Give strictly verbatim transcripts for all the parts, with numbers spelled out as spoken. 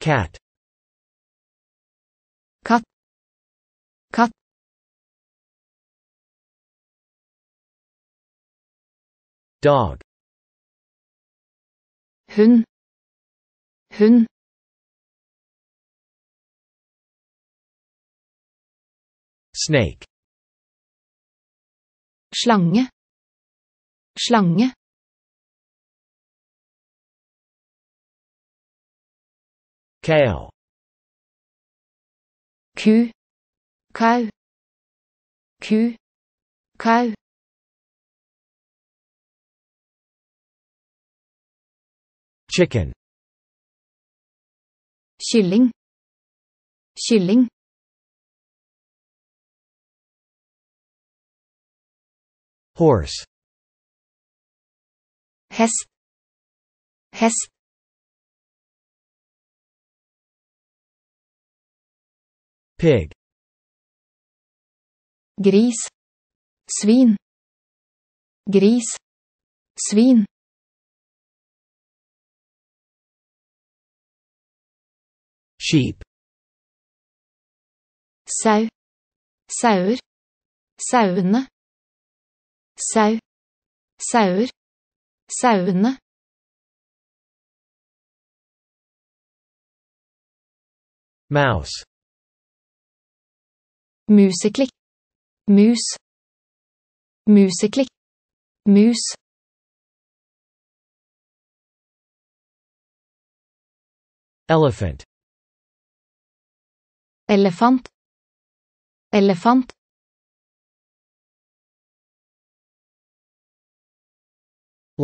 cat cat cat dog hund hund snake slange slange cow ku cow ku cow chicken kylling kylling horse hest hest pig gris svin gris svin sheep sau sauer sauene sau sauer sauene mouse museklikk mus museklikk mus elephant elefant elefant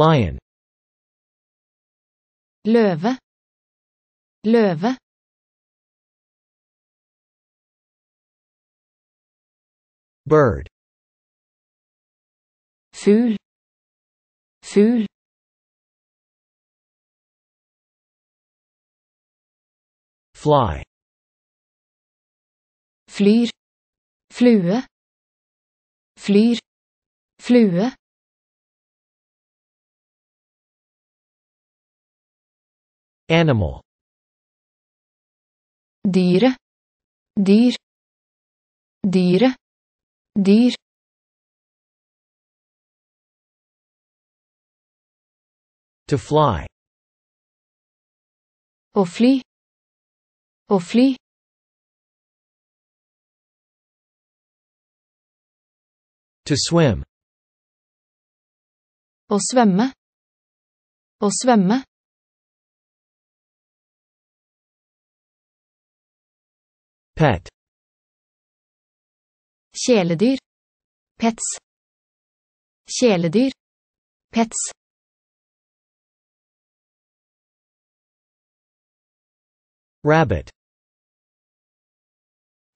lion løve løve bird fugl fugl fly flyr flue flyr flue animal dyre dyr dyre dyr to fly å fly å fly to swim å svømme å svømme pet kjeledyr pets kjeledyr pets rabbit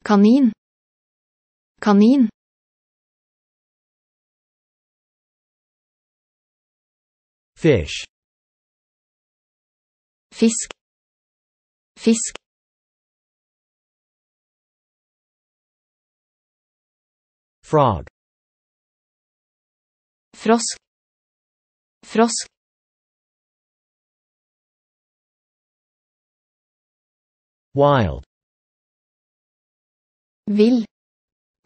kanin kanin fish fisk fisk frog frosk frosk wild vill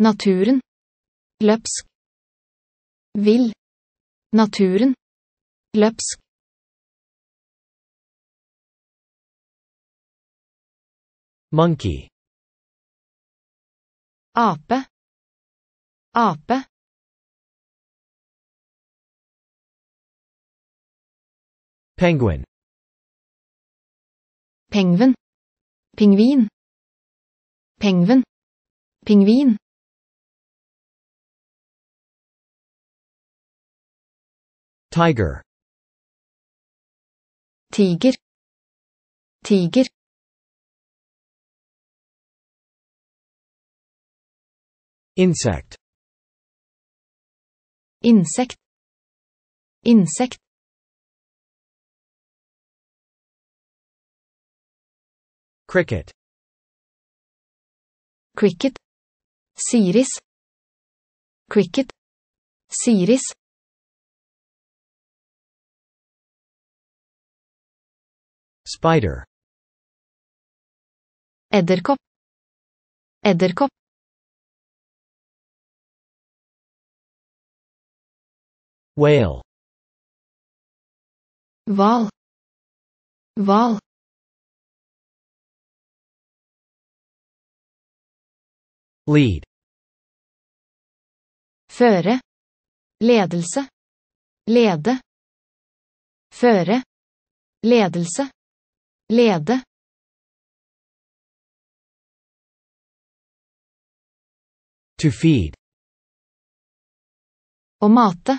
naturen løpsk vill naturen løpsk monkey ape ape penguin pengven pingvin pengven pingvin tiger tiger tiger insect insekt insekt cricket cricket siris cricket siris spider Edderkopp. Edderkopp. Whale. Hval. Hval. Lead. Føre. Ledelse. Lede. Føre. Ledelse. Lede. To feed. Å mate.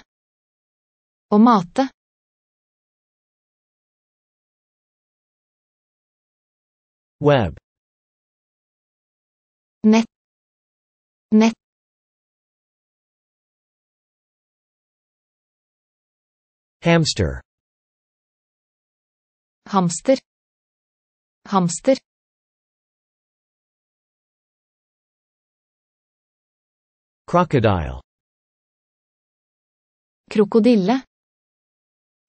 Å mate. Web. Nett. Nett. Hamster. Hamster. Hamster. Crocodile. Krokodille.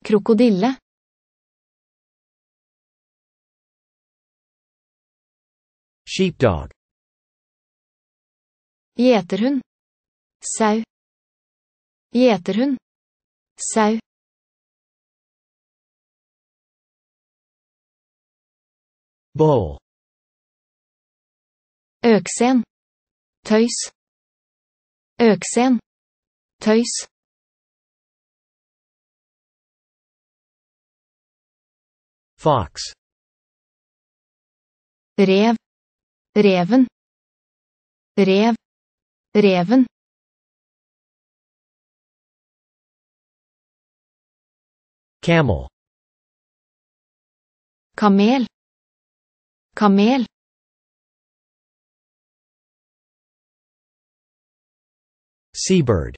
Krokodille. Sheepdog. Gjeterhund. Sau. Gjeterhund. Sau. Bowl. Øksen. Tøys. Øksen. Tøys. Fox. Rev. Reven. Rev. Reven. Camel. Kamel. Kamel. Seabird.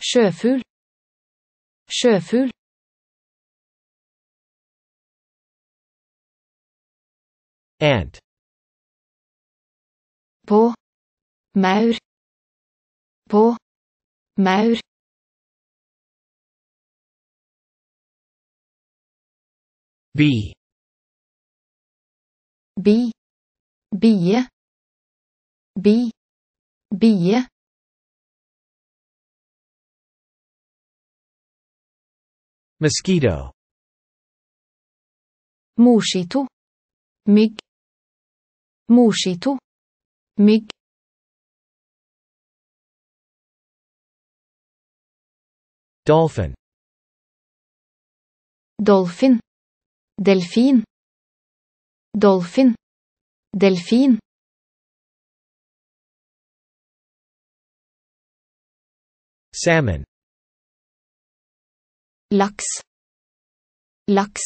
Sjøfugl. Sjøfugl. Ant. På. Maur. På. Maur. Bee. Bee. Bie. Bee. Bie. Mosquito. Mosquito. Mygg. Mosquito. Mygg. Dolphin. Dolphin. Delfin. Dolphin. Delfin. Salmon. Laks. Laks.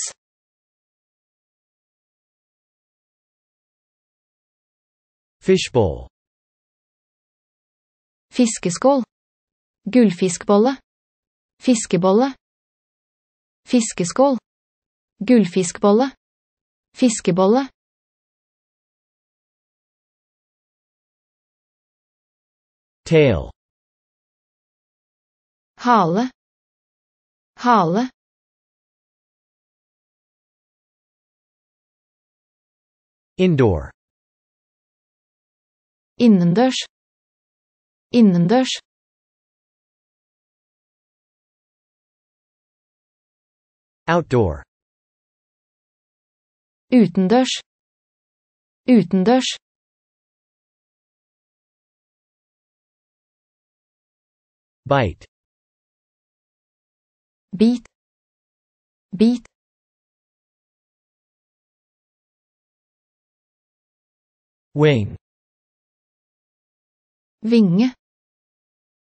Fishbowl. Fiskeskål. Gullfiskbolle. Fiskebolle. Fiskeskål. Gullfiskbolle. Fiskebolle. Tail. Hale. Hale. Indoor. Innendørs. Innendørs. Outdoor. Utendørs. Utendørs. Bite. Bit. Bit. Wing. Vinge.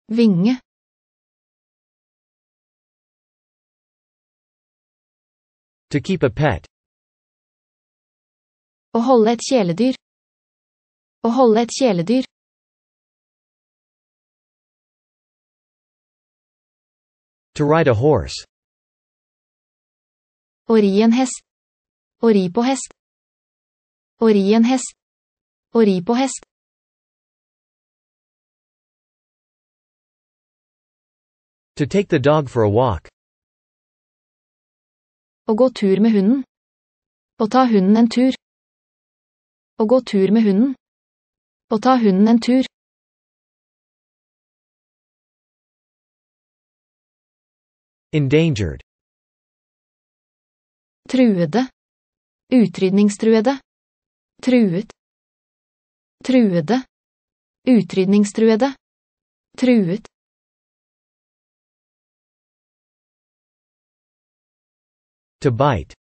Vinge. To keep a pet. Å holde et kjæledyr. Å holde et kjæledyr. To ride a horse. Å ri en hest. Å ri på hest. Å ri en hest. Å ri på hest. To take the dog for a walk. Å gå tur med hunden. Å ta hunden en tur. Å gå tur med hunden. Å ta hunden en tur. Endangered. Truede. Utrydningstruede. Truet. Truede. Utrydningstruede. Truet. To bite.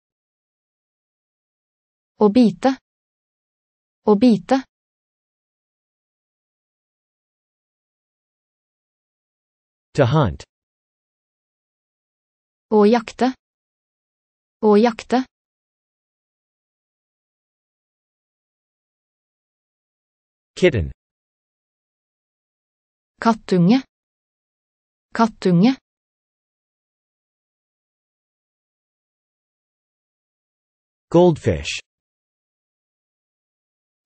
Å bite. Å bite. To hunt. Å jakte. Å jakte. Kitten. Kattunge. Kattunge. Goldfish.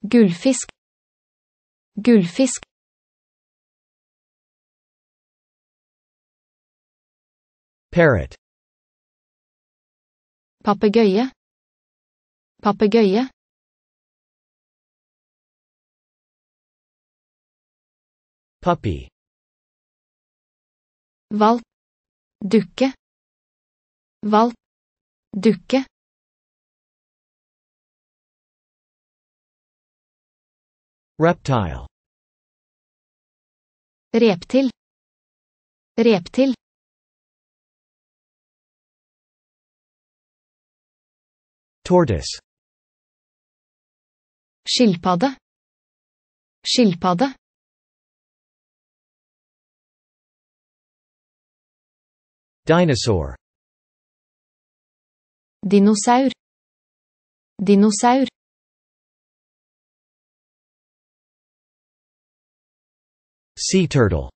Gullfisk. Gullfisk. Parrot. Papegøye. Papegøye. Puppy. Valp. Dukke. Valp. Dukke. Reptile. Reptil. Reptil. Tortoise. Skilpadde. Skilpadde. Dinosaur. Dinosaur. Dinosaur. Sea turtle.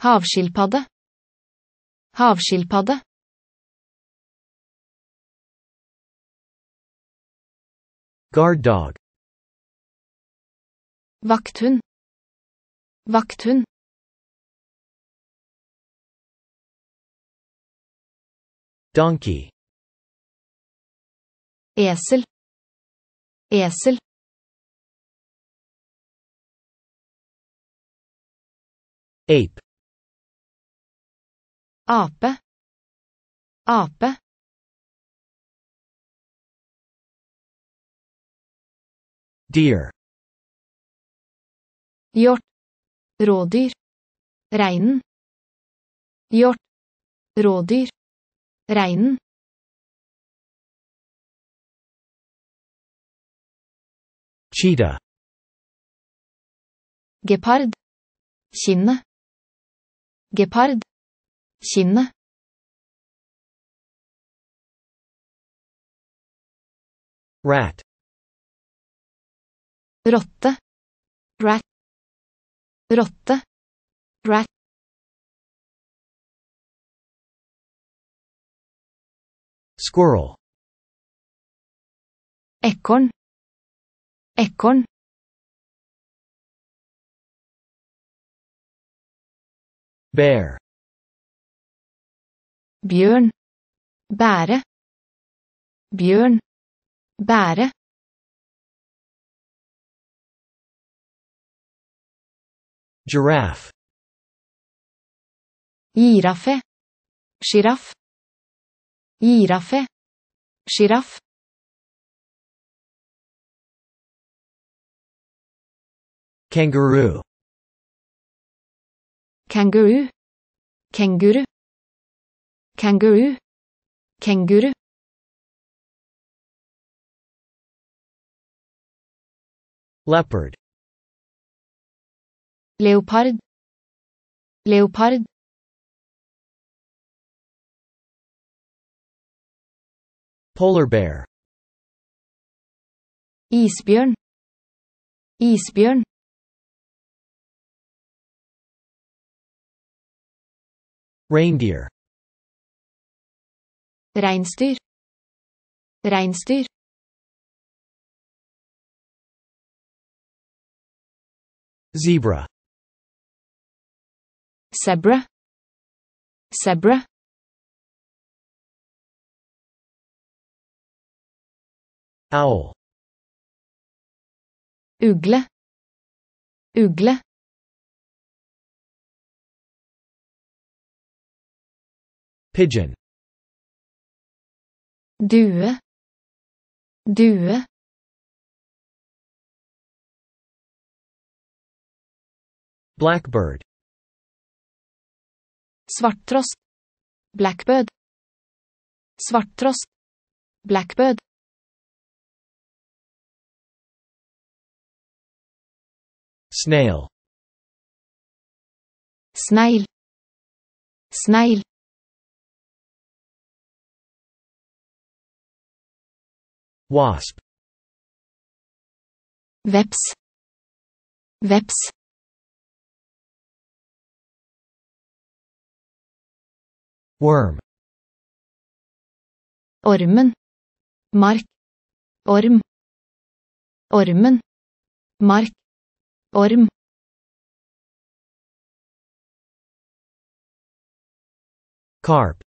Havskilpadde. Havskilpadde. Guard dog. Vakthund. Vakthund. Donkey. Esel. Esel. Ape. Ape. Ape. Deer. Hjort. Rådyr. Reinen. Hjort. Rådyr. Reinen. Cheetah. Gepard. Kinne. Gepard. Kinne. Rat. Rotte. Rat. Rotte. Rat. Squirrel. Ekorn. Ekorn. Bear. Bjørn. Bære. Bjørn. Bære. Giraffe. Giraffe. Giraff. Giraffe. Giraff. Kangaroo. Kangaroo. Kenguru. Kangaroo. Kenguru. Leopard. Leopard. Leopard. Polar bear. Isbjørn. Isbjørn. Reindeer. Reinsdyr. Reinsdyr. Zebra. Zebra. Zebra. Owl. Ugle. Ugle. Pigeon. Due. Due. Blackbird. Svarttrost. Blackbird. Svarttrost. Blackbird. Snail. Snail. Snail. Wasp. Veps. Veps. Worm. Ormen. Mark. Orm. Ormen. Mark. Orm. Carp.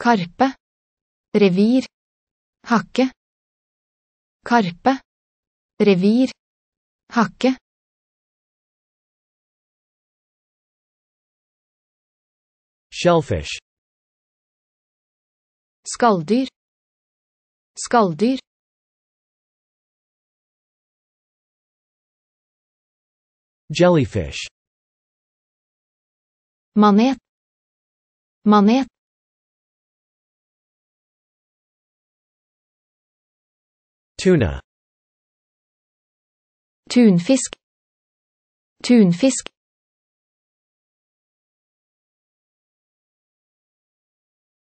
Karpe. Revir. Hakke. Karpe. Revir. Hakke. Shellfish. Skalldyr. Skalldyr. Jellyfish. Manet. Manet. Tuna. Tunfisk. Tunfisk.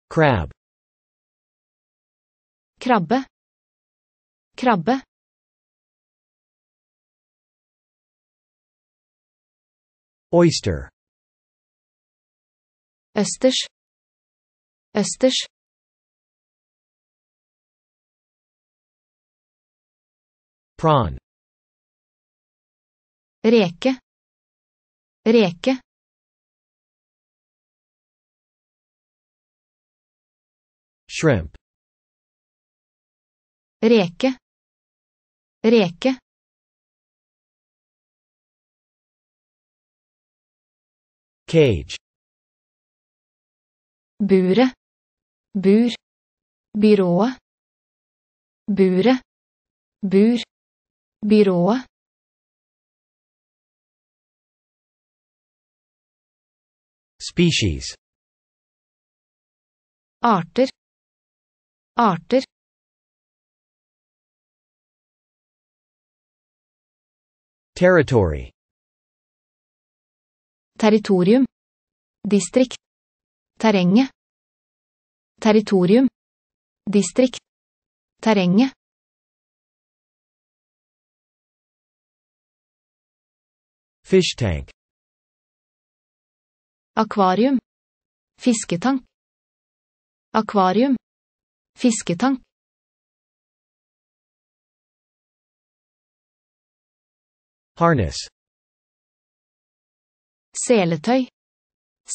Crab. Krabbe. Krabbe. Oyster. Østers. Østers. Prawn. Reke. Reke. Shrimp. Reke. Reke. Cage. Bure. Bur. Byrået. Bure. Bur. Byrået. Species. Arter. Arter. Territory. Territorium. Distrikt. Terrenget. Territorium. Distrikt. Terrenget. Fish tank. Akvarium. Fisketank. Akvarium. Fisketank. Harness. Seletøy.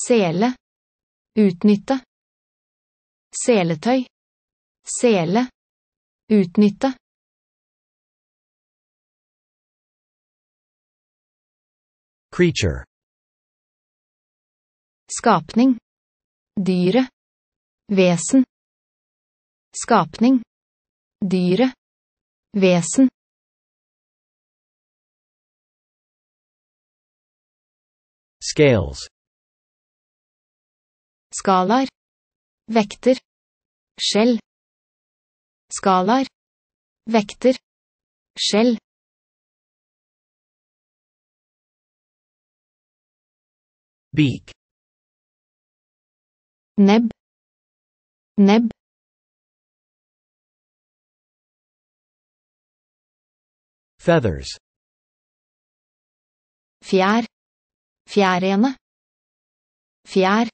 Sele. Utnytte. Seletøy. Sele. Utnytte. Creature. Skapning. Dyre. Vesen. Skapning. Dyre. Vesen. Scales. Skalar. Vekter. Skjell. Skalar. Vekter. Skjell. Beak. Nebb. Nebb. Feathers. Fjær. Fjærene. Fjær.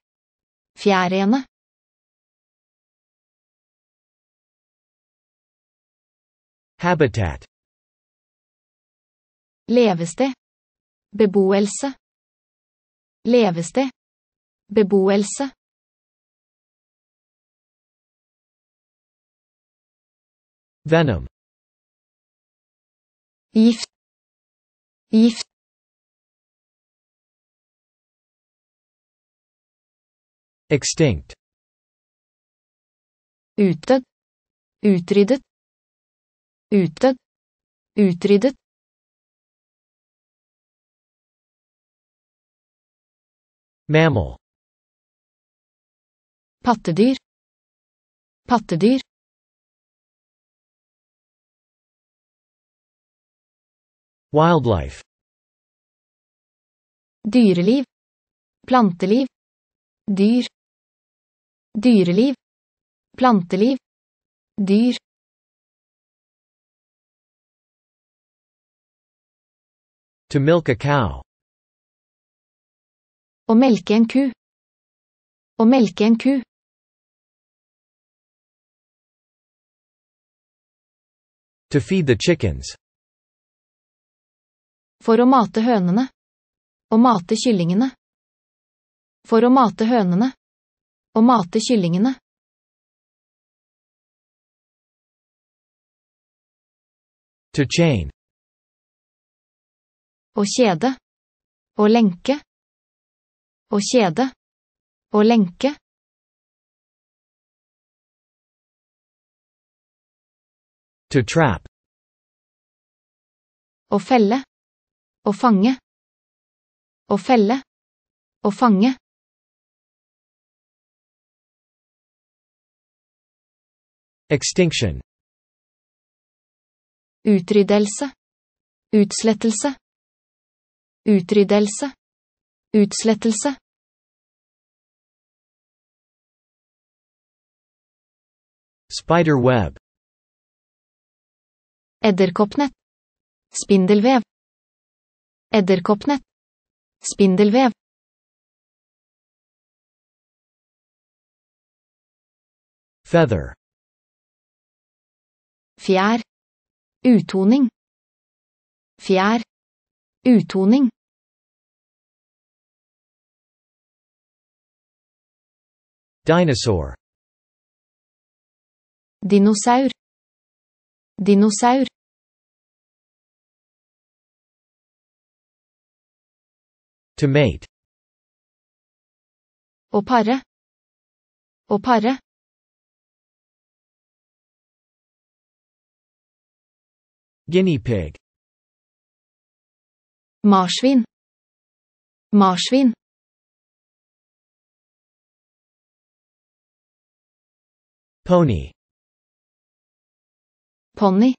Fjærene. Habitat. Levested. Beboelse. Levested. Beboelse. Venom. gift, gift, extinct, utdødd, utryddet, utdødd, utryddet, mammal, pattedyr, pattedyr, wildlife, dyreliv, planteliv, dyr, dyreliv, planteliv, dyr, to milk a cow, å melke en ku, å melke en ku, to feed the chickens, for å mate hønene, å mate kyllingene, for å mate hønene, å mate kyllingene, to chain, å kjede, å lenke, å kjede, å lenke, to trap, å felle, å fange, å felle, å fange, extinction, utryddelse, utslettelse, utryddelse, utslettelse, spiderweb, edderkoppnett, spindelvev, edderkoppnett, spindelvev, feather, fjær, uttoning, fjær, uttoning, dinosaur, dinosaur, dinosaur, to mate, å pare, å pare, guinea pig, marsvin, marsvin, pony, pony,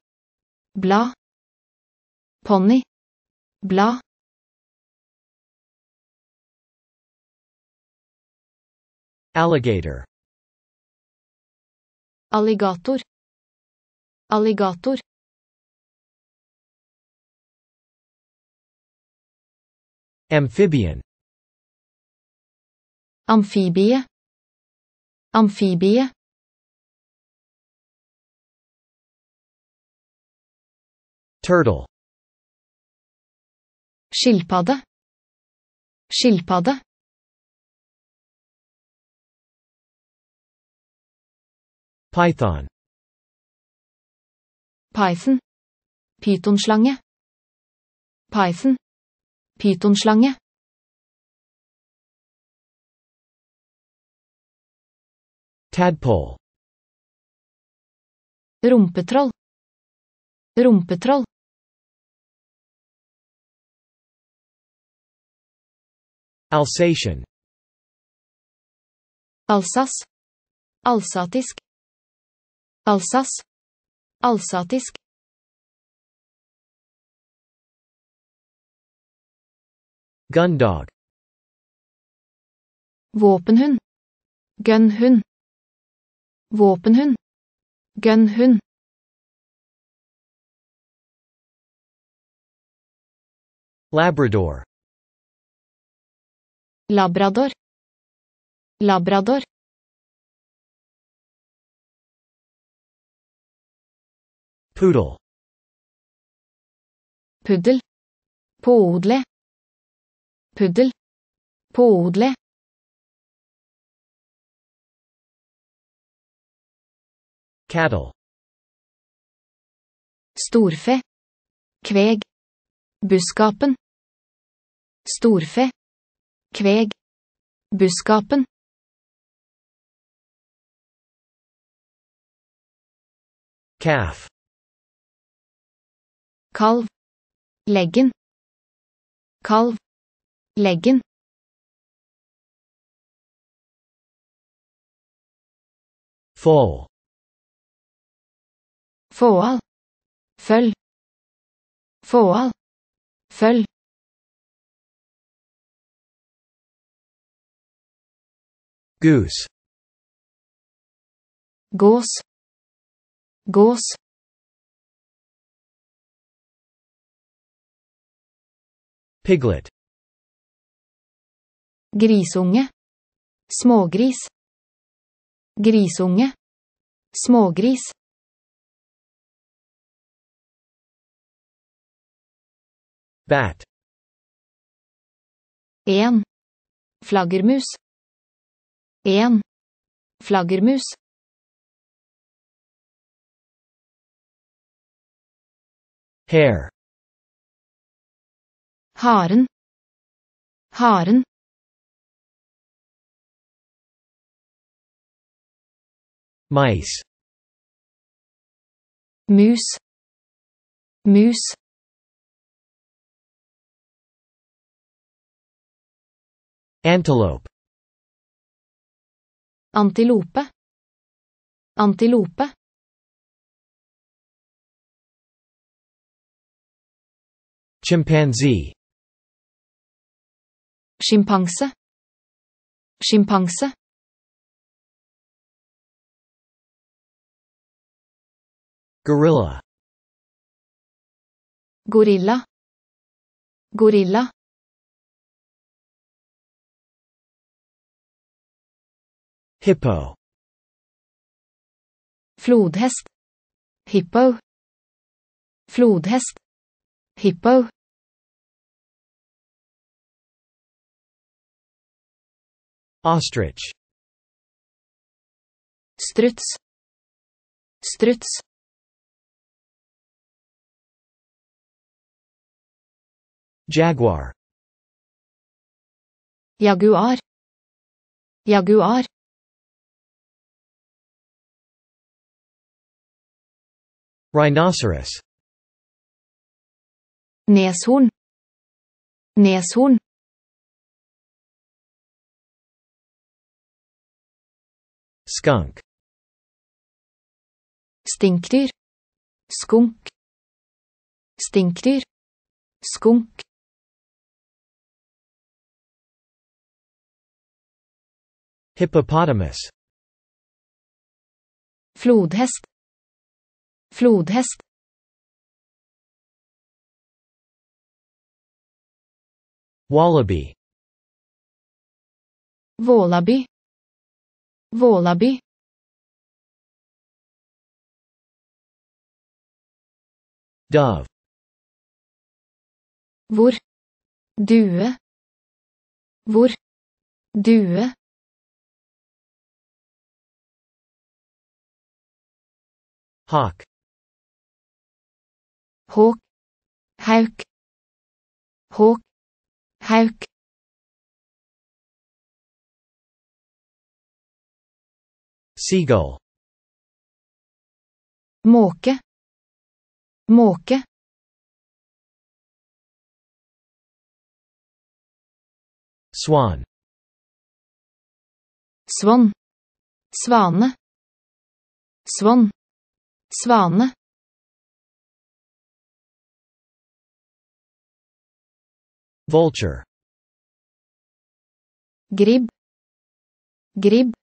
blad, pony, blad, alligator, alligator, alligator, amphibian, amfibie, amfibie, turtle, skilpadde, skilpadde, python, python, pythonslange, python, pythonslange, tadpole, rumpetroll, rumpetroll, Alsatian, Alsace, alsatisk, Alsace, alsatisk, gundog, våpenhund, gunhund, våpenhund, gunhund, labrador, labrador, labrador, poodle, puddel, påodle, puddel, påodle, cattle, storfe, kveg. Buskapen. Storfe. Kveg. Buskapen. Calf. Kalv. Leggen. Kalv. Leggen. Foal. Fåal. Følg. Fåal. Følg. Goose. Gås. Gås. Piglet. Grisunge. Smågris. Grisunge. Smågris. Bat. En. Flaggermus. En. Flaggermus. Hare. Haren. Haren. Mice. Mus. Mus. Antelope. Antilope. Antilope. Chimpanzee. Skimpanse. Skimpanse. Gorilla. Gorilla. Gorilla. Hippo. Flodhest. Hippo. Flodhest. Hippo. Ostrich. Struts. Struts. Jaguar. Jaguar. Jaguar. Rhinoceros. Neshorn. Neshorn. Skunk. Stinkdyr. Skunk. Stinkdyr. Skunk. Hippopotamus. Flodhest. Flodhest. Wallaby. Wallaby. Wallaby. Dove. Hvor. Due. Hvor. Due. Hawk. Hawk. Hauk. Hawk. Hauk. Seagull. Måke. Måke. Swan. Svan. Svane. Svan. Svane. Vulture. Gribb. Gribb.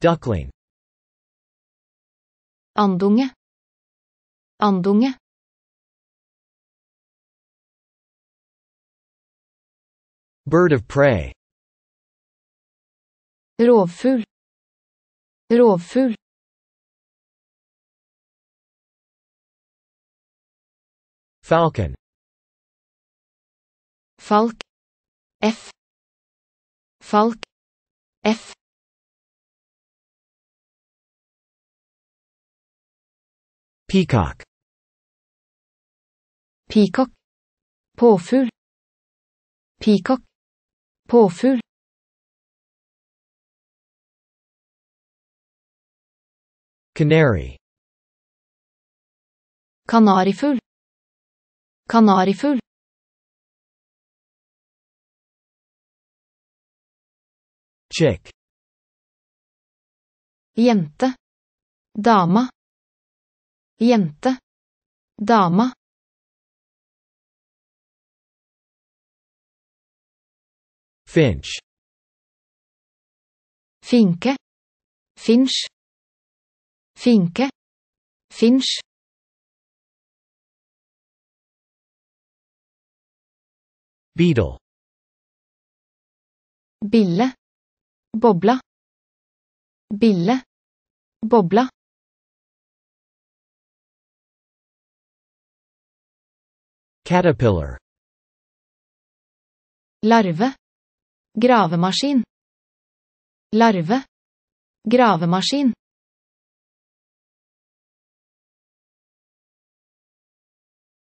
Duckling. Andunge. Andunge. Bird of prey. Rovfugl. Rovfugl. Falcon. Falk. F. Falk. F. Peacock. Peacock. Påfugl. Peacock. Påfugl. Canary. Kanarifugl. Kanarifugl. Chick. Jente. Dama. Jente. Dama. Finch. Finke. Finch. Finke. Finch. Beetle. Bille. Bobla. Bille. Bobla. Caterpillar. Larve. Gravemaskin. Larve. Gravemaskin.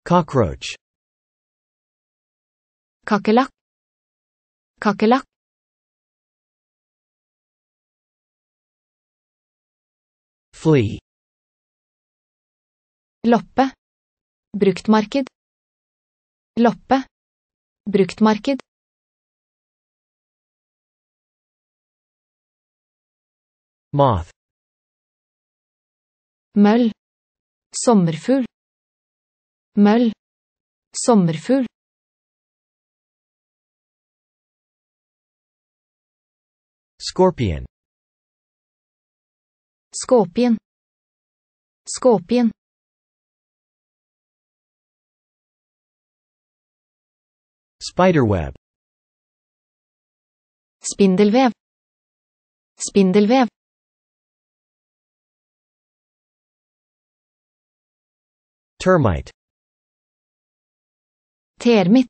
Cockroach. Kakelakk. Kakelakk. Flea. Loppe. Bruktmarked. Loppe. Bruktmarked. Moth. Møll. Sommerfugl. Møll. Sommerfugl. Scorpion. Scorpion. Scorpion. Spiderweb. Spindelvev. Spindelvev. Termite. Termitt.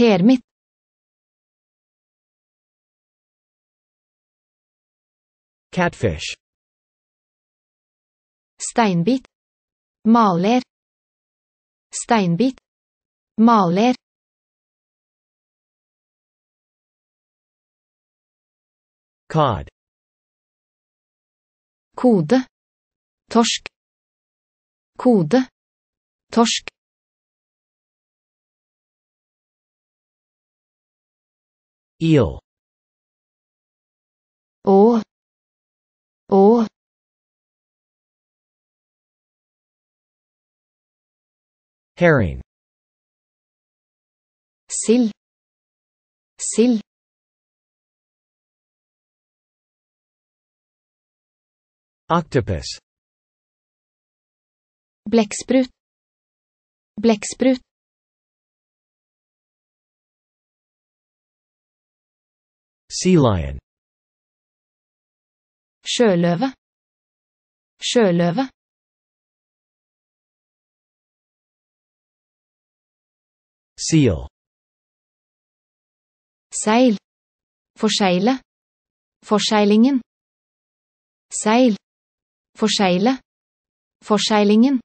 Termitt. Catfish. Steinbit. Maler. Steinbit. Maler. Cod. Kode. Torsk. Kode. Torsk. Eel. Ål. Ål. Herring. Sild. Sild. Octopus. Blekksprut. Blekksprut. Sea lion. Sjøløve. Sjøløve. Seal. Seil. Forsegle. Forseglingen. Seil. Forsegle. Forseglingen.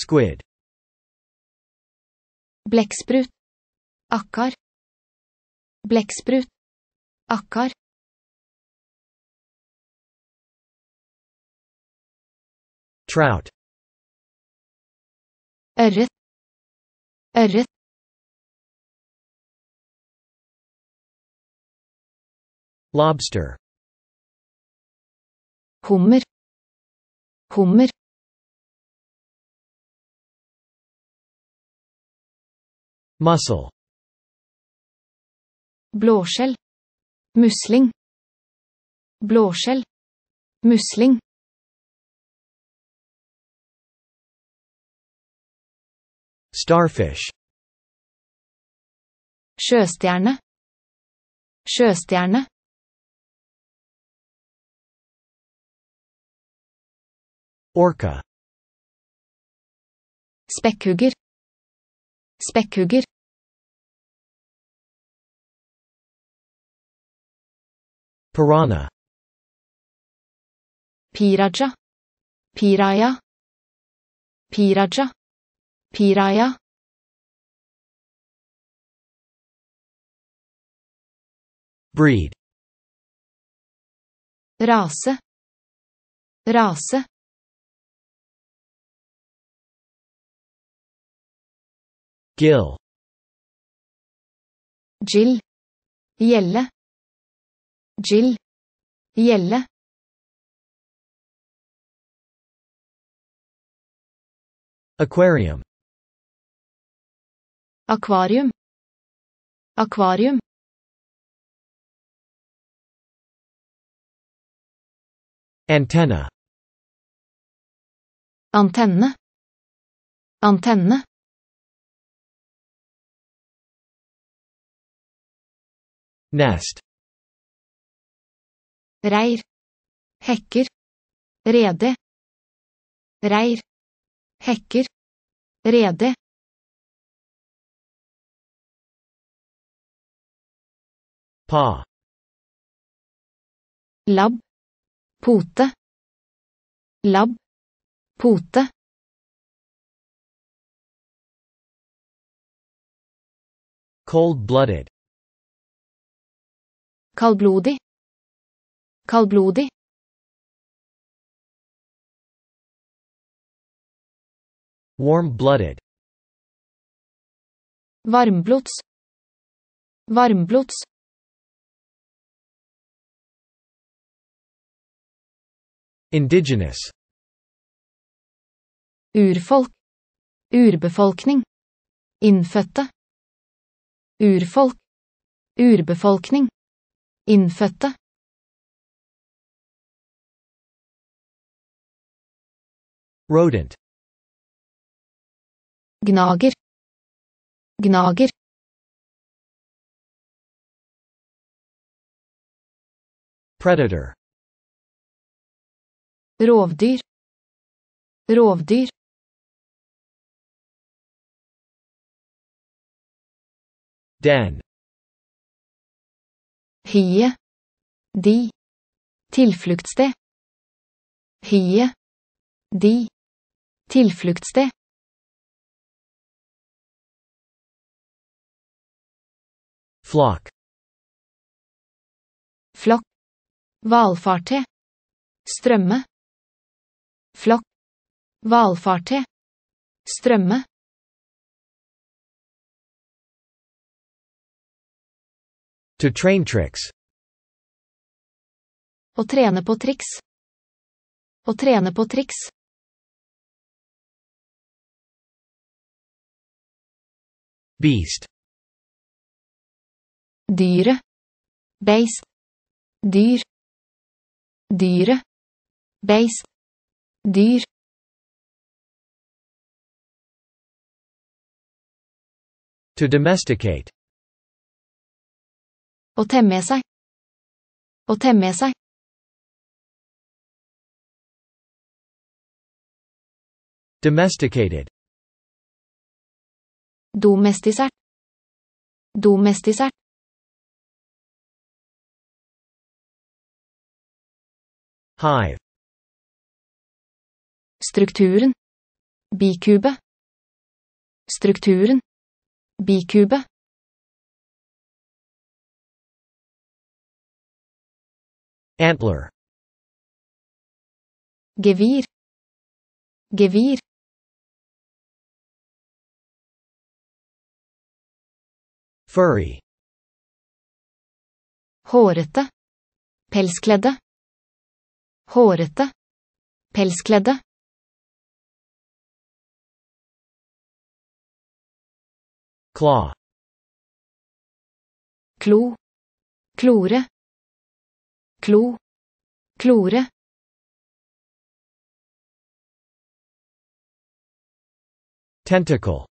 Squid. Blekksprut. Akkar. Blekksprut. Akkar. Trout. Ørret. Ørret. Lobster. Hummer. Hummer. Mussel. Blåskjell. Musling. Blåskjell. Musling. Starfish. Sjøstjerne. Sjøstjerne. Orca. Spekkhugger. Spekkhugger. Piranha. Piraja, Piraya, Piraja, Piraya. Breed. Rase, rase. Gill. Gill. Gjelle. Gill. Gjelle. Aquarium. Akvarium. Akvarium. Antenna. Antenne. Antenne. Nest. Reir. Hekker. Rede. Reir. Hekker. Rede. Pa. Labb. Pote. Labb. Pote. Cold-blooded. Kaldblodig. Kaldblodig. Warm-blooded. Varmblods. Varmblods. Indigenous. Urfolk. Urbefolkning. Innfødte. Urfolk. Urbefolkning. Innfødte. Rodent. Gnager. Gnager. Predator. Rovdyr. Rovdyr. Den. Hie. De. Tilfluktssted. Hie. De. Tilfluktssted. Flokk. Flokk. Hvalfartøy. Strømme. Flokk. Hvalfartøy. Strømme. To train tricks. Å trene på triks. Å trene på triks. Beast. Dyre. Beist. Dyr. Dyre. Beist. Dyr. To domesticate. Å temme seg. Å temme seg. Domesticated. Domestisert. Domestisert. Hive. Strukturen. Bikube. Strukturen. Bikube. Antler. Gevir. Gevir. Furry. Hårete. Pelskledde. Hårete. Pelskledde. Claw. Klo. Klore. Klo. Klore. Tentacle.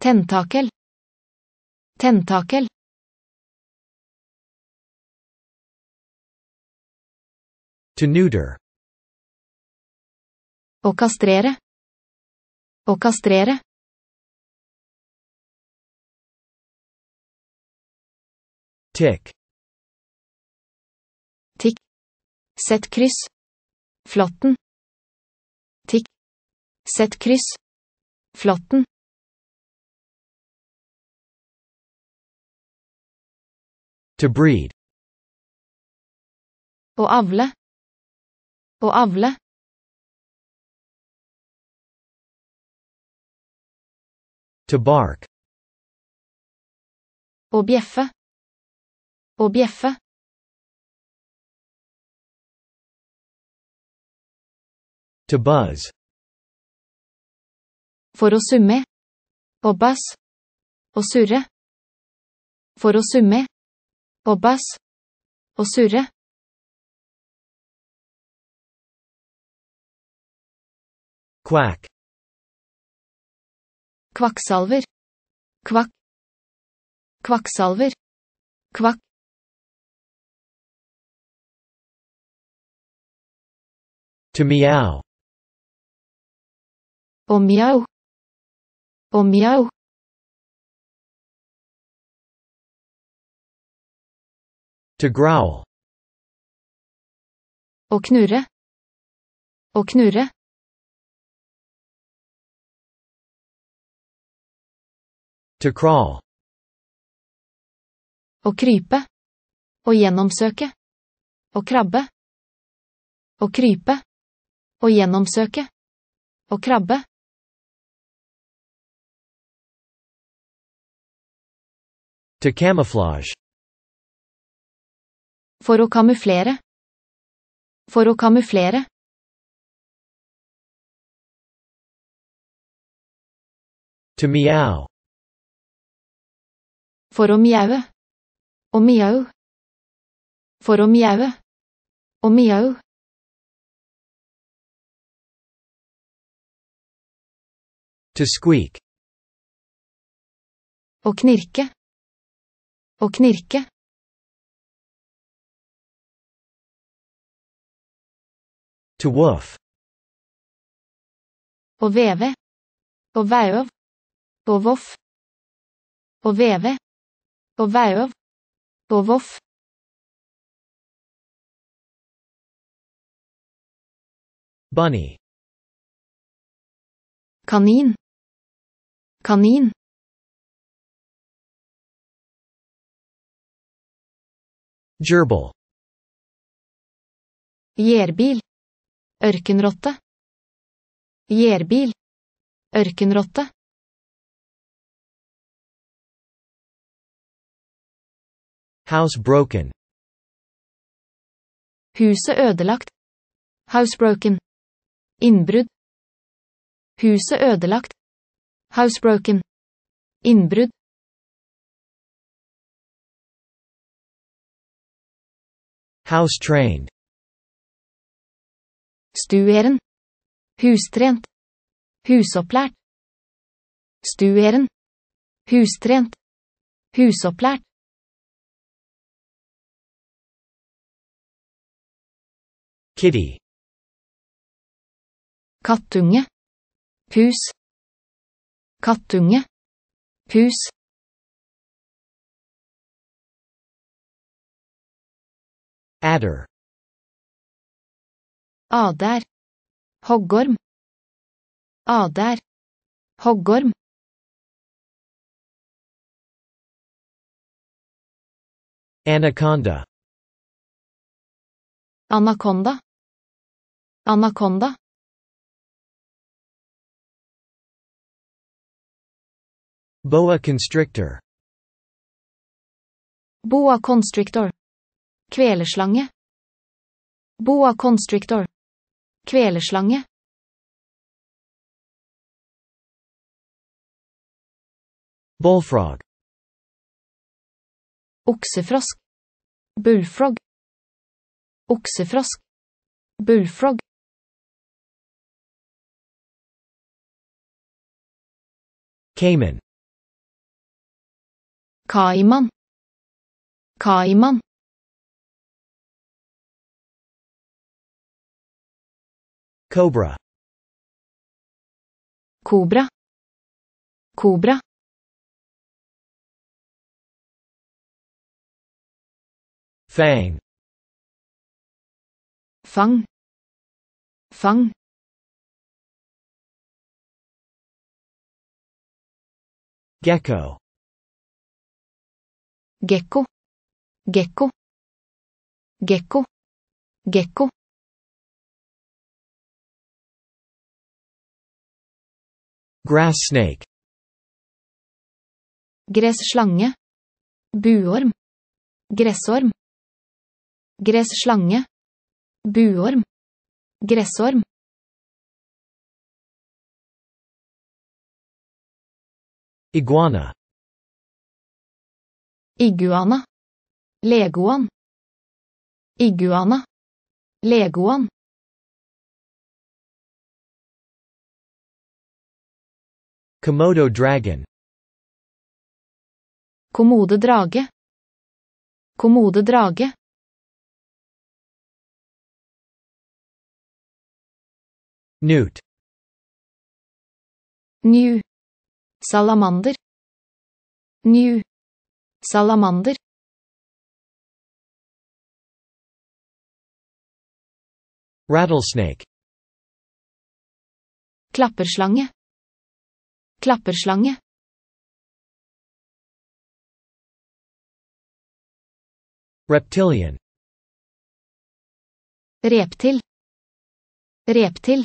Tentakel. Tentakel. To neuter. Å kastrere. Å kastrere. Tick. Tick. Sett kryss. Flatten. Tikk. Sett kryss. Flatten. To breed. Å avle. Å avle. To bark. Å bjeffe. Å bjeffe. To buzz. For å summe. Å buzz. Å surre. For å summe. Å buzz. Å surre. Quack. Kvakksalver. Kvakk. Kvakksalver. Kvakk. To meow. Å meow. Å meow. To growl. Å knurre. Å knurre. To crawl. Å krype. Å gjennomsøke. Å krabbe. Å krype. Å gjennomsøke. Å krabbe. To camouflage. For å kamuflere. For å kamuflere. To meow. For å mjaue. Å mjaue. For å mjaue. Å mjaue. To squeak. Å knirke. Å knirke. To woof. Å veve. Å veive. Å voff. Å veve. Å veive. Å voff. Bunny. Kanin. Kanin. Gerbil. Gjerbil. Ørkenrotte. Gjerbil. Ørkenrotte. Housebroken. Huset ødelagt. Housebroken. Innbrudd. Huset ødelagt. Housebroken. Innbrudd. House-trained. Stueren. Hustrent. Husopplært. Stueren. Hustrent. Husopplært. Kitty. Kattunge. Pus. Kattunge. Pus. Adder. Adder. Hoggorm. Adder. Hoggorm. Anaconda. Anaconda. Anaconda. Boa constrictor. Boa constrictor. Kvelerslange. Boa constrictor. Kvelerslange. Bullfrog. Oksefrosk. Bullfrog. Oksefrosk. Bullfrog. Cayman. Cayman. Cayman. Cobra. Cobra. Cobra. Fang. fang, fang. Gecko, gecko, gecko, gecko, gecko. Grass snake, gresslange, buorm, gressorm, gresslange, buorm, gressorm. Iguana, iguana, leguan, iguana, leguan. Komodo dragon, kommode drage, kommode drage. Newt, new, salamander, new, salamander. Rattlesnake, klapperslange, klapperslange. Reptilian, reptil, reptil.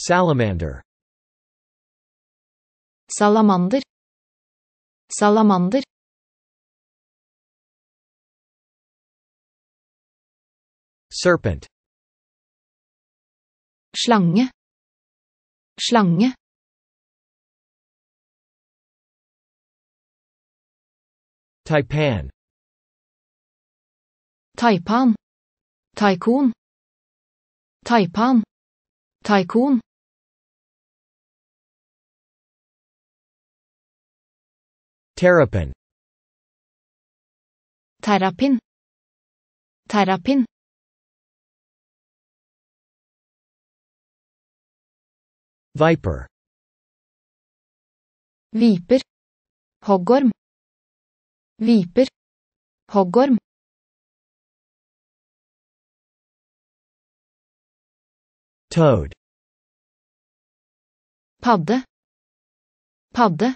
Salamander, salamander, salamander. Serpent, slange, slange. Taipan, taipan, taikon, taipan, taikon. Terrapin, terrapin, terrapin. Viper, viper, hoggorm, viper, hoggorm. Toad, padde, padde.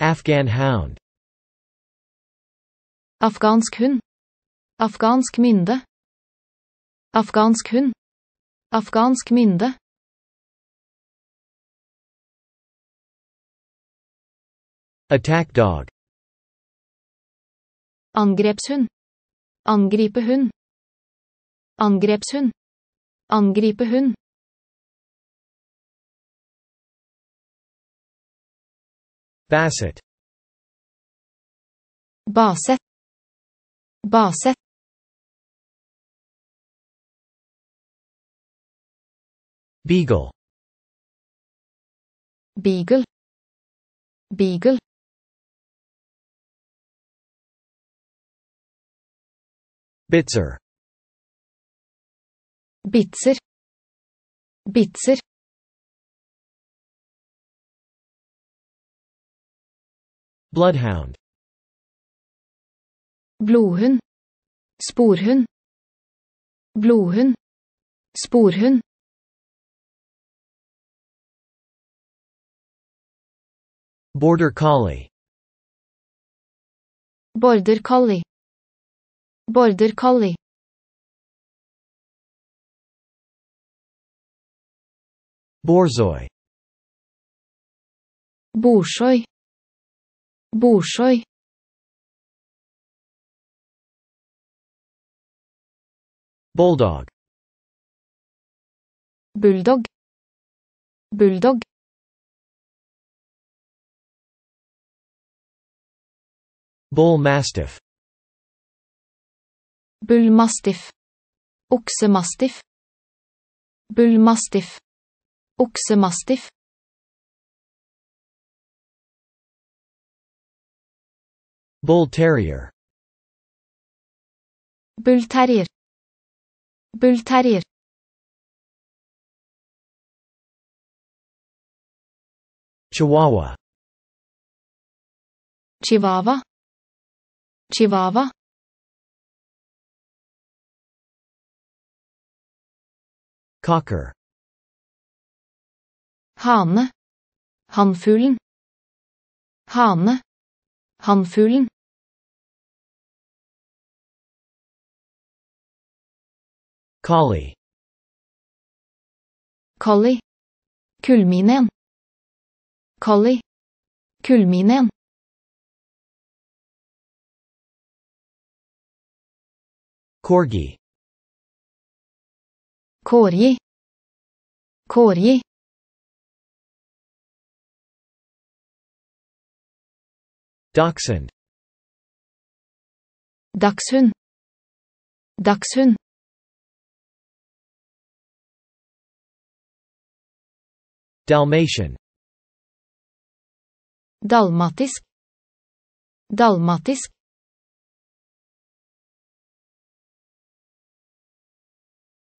Afghan hound, afghansk hund, afghansk mynde, afghansk hund, afghansk mynde. Attack dog, angrepshund, angripehund, angrepshund, angripehund. Basset, basset, basset. Beagle, beagle, beagle. Bitzer, bitzer, bitzer. Bloodhound, blodhund, sporhund, blodhund, sporhund. Border collie, border collie, border collie. Borzoi, borsoi, borsoi. Bulldog, bulldog, bulldog. Bull mastiff, bull mastiff, oksemastiff, bull mastiff, oksemastiff. Bull terrier, bull terrier, bull terrier. Chihuahua, Chihuahua, Chihuahua. Cocker. Hane, hannfuglen. Hane, hannfuglen. Collie. Collie, kullminen. Collie, kullminen. Corgi. Corgi, corgi. Dachshund. Dachshund, dachshund. Dalmatian. Dalmatisk, dalmatisk.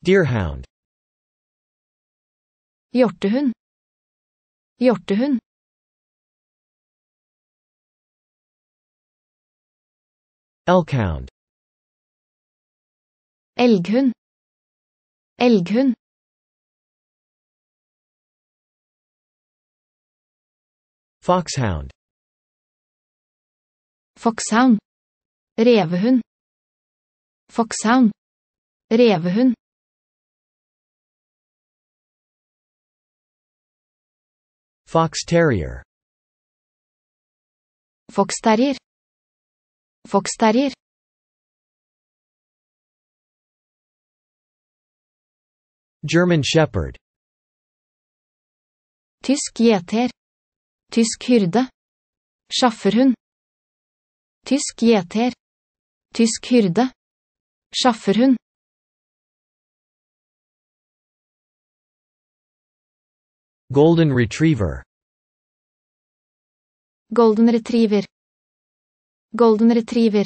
Deerhound. Hjortehund, hjortehund. Elkhound. Elghund, elghund. Foxhound. Foxhound, revehund. Foxhound, revehund. Fox terrier. Fox terrier, fox terrier. German shepherd. Tysk gjeter, tysk hyrde. Schæferhund. Tysk gjeter, tysk hyrde. Schæferhund. Golden retriever. Golden retriever, golden retriever.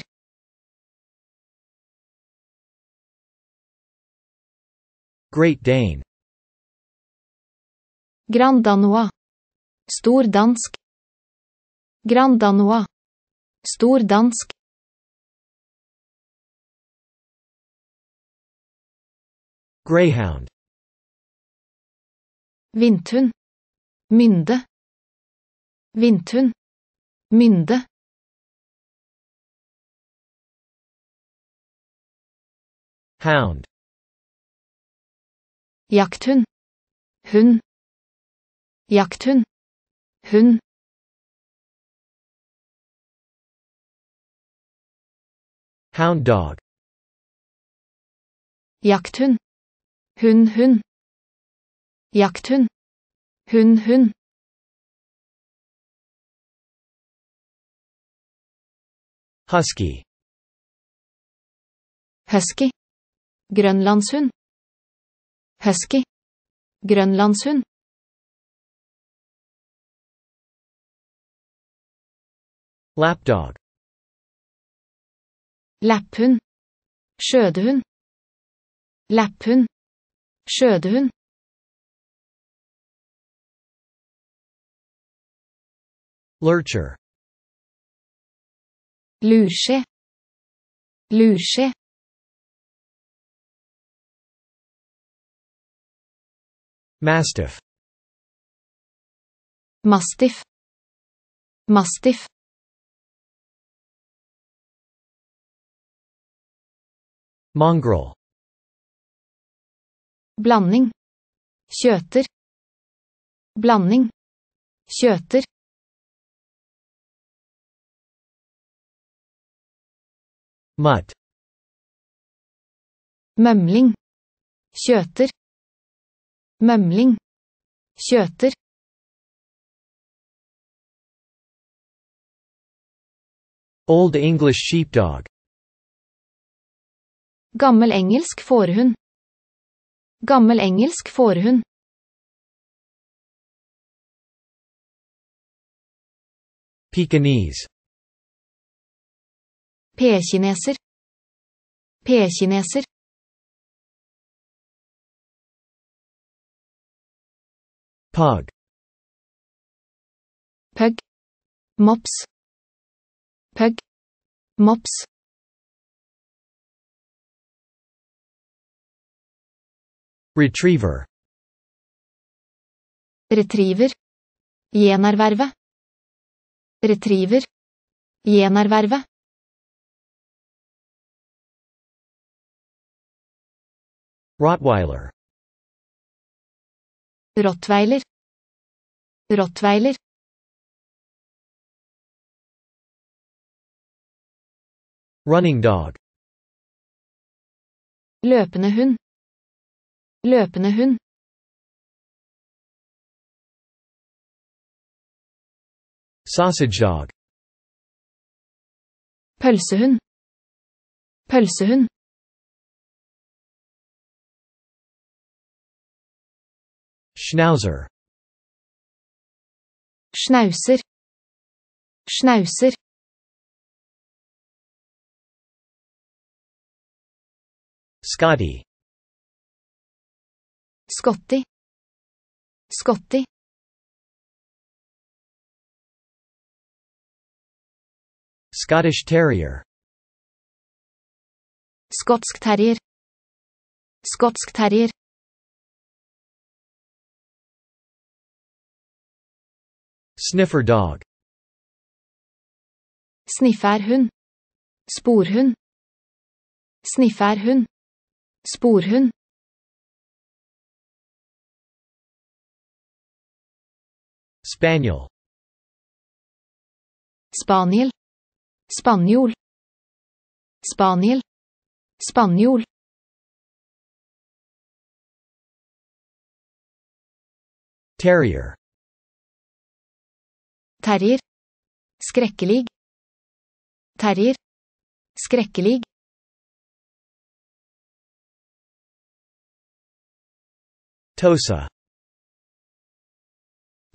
Great Dane. Grand Danois, stor dansk. Grand Danois, stor dansk. Greyhound. Vinthund, mynde. Vinthund, mynde. Hound. Jakthund, hund. Jakthund, hund. Hound dog. Jakthund, hund, hund. Jakthund, hund, hund. Husky. Husky, grønlandshund. Husky, grønlandshund. Lapdog. Lapphund, skjødehund. Lapphund, skjødehund. Lurcher. Lurche, lurche. Mastiff. Mastiff, mastiff. Mongrel. Blanding, kjøter. Blanding, kjøter. Mutt. Mømling, kjøter. Mømling, kjøter. Old English sheepdog. Gammel engelsk fårhund. Gammel engelsk fårhund. Pekingese. Pekineser, pekineser. Pug. Pug, mops. Pug. Mops. Retriever. Retriever. Gjenerverve. Retriever. Gjenerverve. Rottweiler. Rottweiler. Rottweiler. Running dog. Løpende hund. Løpende hund. Sausage dog. Pølsehund. Pølsehund. Schnauzer. Schnauzer. Schnauzer. Scotty. Scotty. Scotty. Scottish terrier. Skotsk terrier. Skotsk terrier. Sniffer dog. Snifferhund. Sporhund. Snifferhund. Sporhund. Spaniel. Spaniel. Spanjol. Spaniel. Spanjol. Terrier. Terrier. Skrekkelig. Terrier. Skrekkelig. Tosa.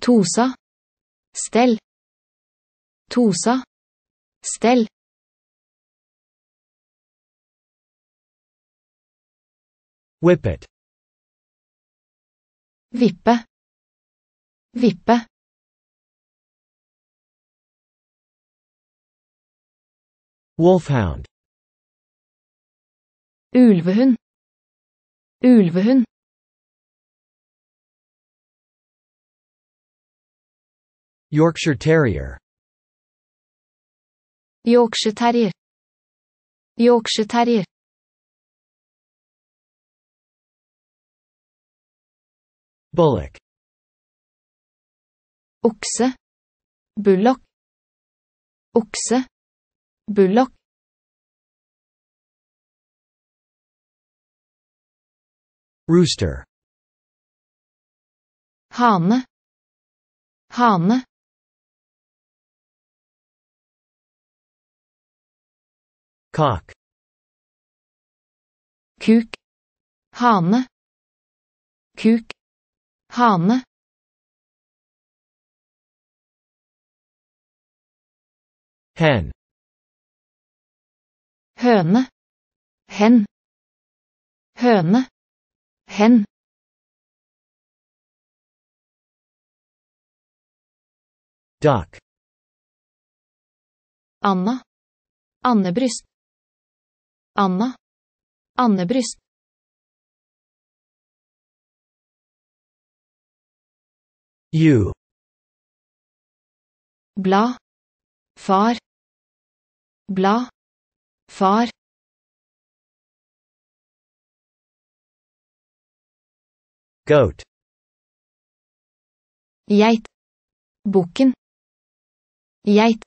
Tosa. Stell. Tosa. Stell. Whippet. Vippe. Vippe. Wolfhound. Ulvehund. Ulvehund. Yorkshire terrier. Yorkshire terrier. Yorkshire terrier. Bullock. Okse. Bullock. Okse. Bullock. Rooster. Hane. Hane. Cock. Kuk. Hane. Kuk. Hane. Hen. Høne. Hen. Høne. Hen. Duck. Anna. Andebryst. Anna. Andebryst. You. Blad. Far. Blad. Far. Goat. Geit. Bukken. Geit.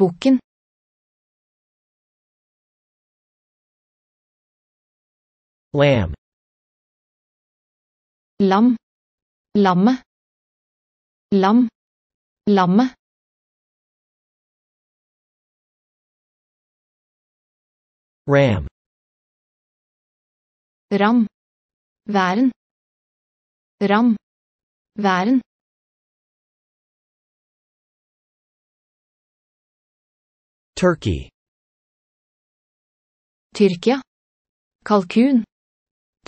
Bukken. Lamb. Lam. Lamme. Lam. Lamme. Ram. Ram. Væren. Ram. Væren. Turkey. Tyrkia. Kalkun.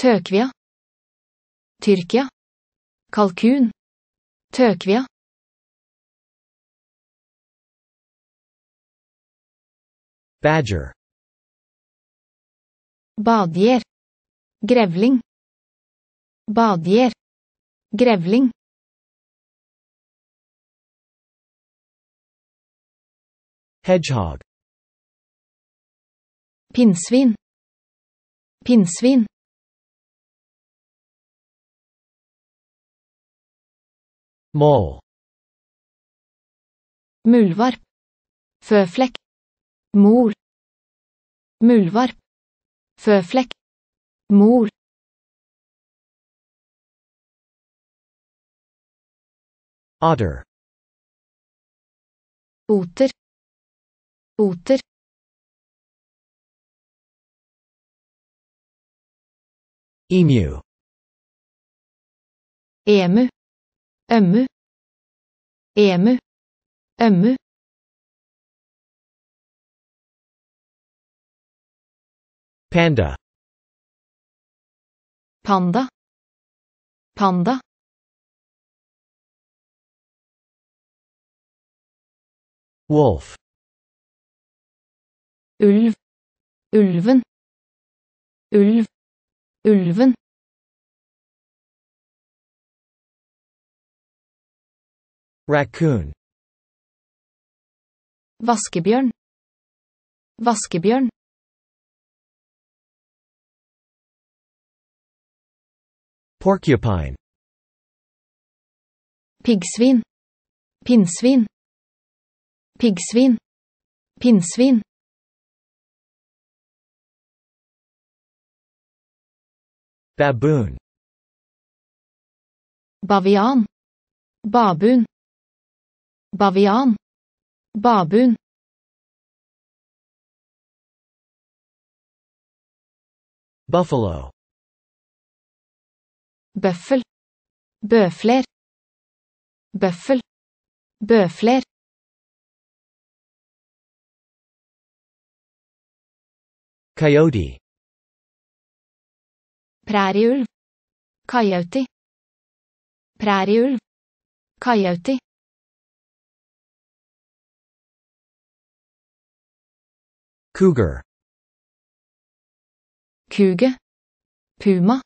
Tøkvia. Tyrkia. Kalkun. Tøkvia. badger, badjer, grevling, badjer, grevling. Hedgehog, pinnsvin, pinnsvin. Mole, muldvarp, føflekk, mol, muldvarp, føflekk, mol. Otter, oter, oter. Emu, emu, ømmu, emu, ømmu. Panda, panda, panda. Wolf, ulv, ulven, ulv, ulven. Raccoon, vaskebjørn, vaskebjørn. Porcupine, piggsvin, pinnsvin, piggsvin, pinnsvin. Baboon, bavian, babun, bavian, babun. Buffalo, bøffel, bøfler, bøffel, bøfler. Coyote, prærieulv, coyote, prærieulv, coyote. Cougar, kuge, puma,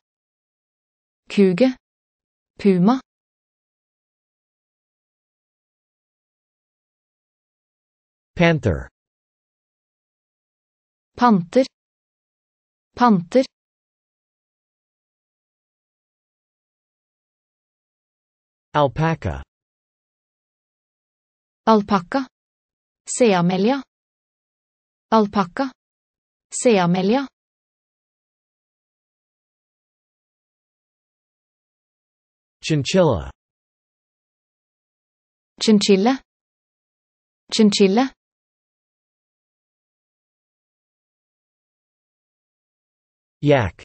kuge, puma. Panther, panter, panter. Alpaca, alpakka, seamelia, alpakka, seamelia. Chinchilla, chinchilla, chinchilla. Yak,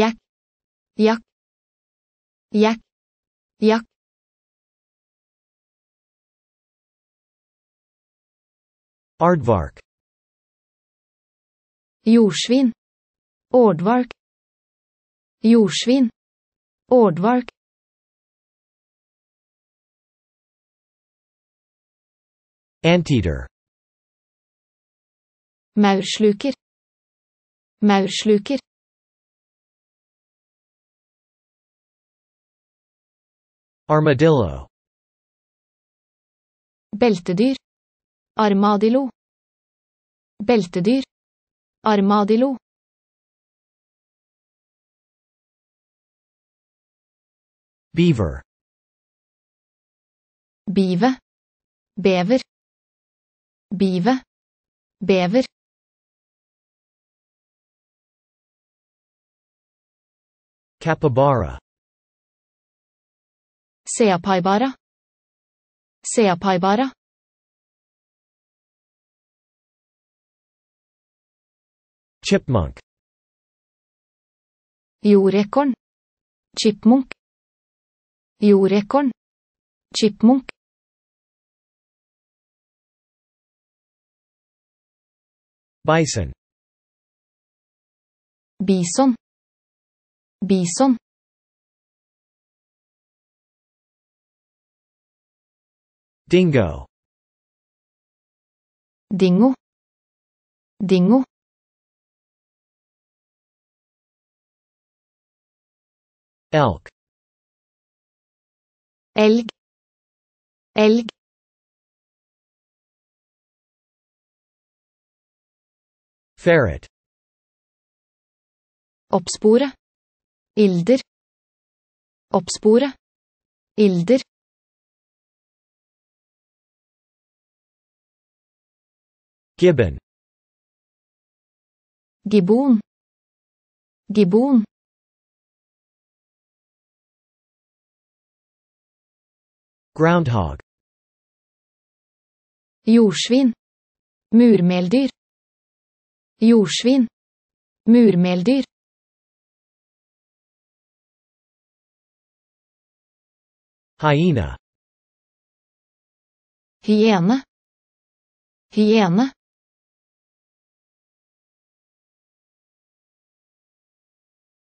yak, yak, yak, yak. Aardvark, jordsvin, aardvark, jordsvin, aardvark. Anteater, maursluker, maursluker. Armadillo, beltedyr, armadillo, beltedyr, armadillo. Beaver, bive, bever, bive, bever. Capybara, seapaibara, seapaibara. Chipmunk, jordekorn, chipmunk, jordekorn, chipmunk. Bison, bison, bison. Dingo, Dingo. Dingo. Elk. Elg. Elg. Ferret. Oppspore. Ilder. Oppspore. Ilder. Gibbon. Gibbon. Gibbon. Groundhog. Jordsvin. Murmeldyr. Jordsvin. Murmeldyr. Hyena. Hyene. Hyene.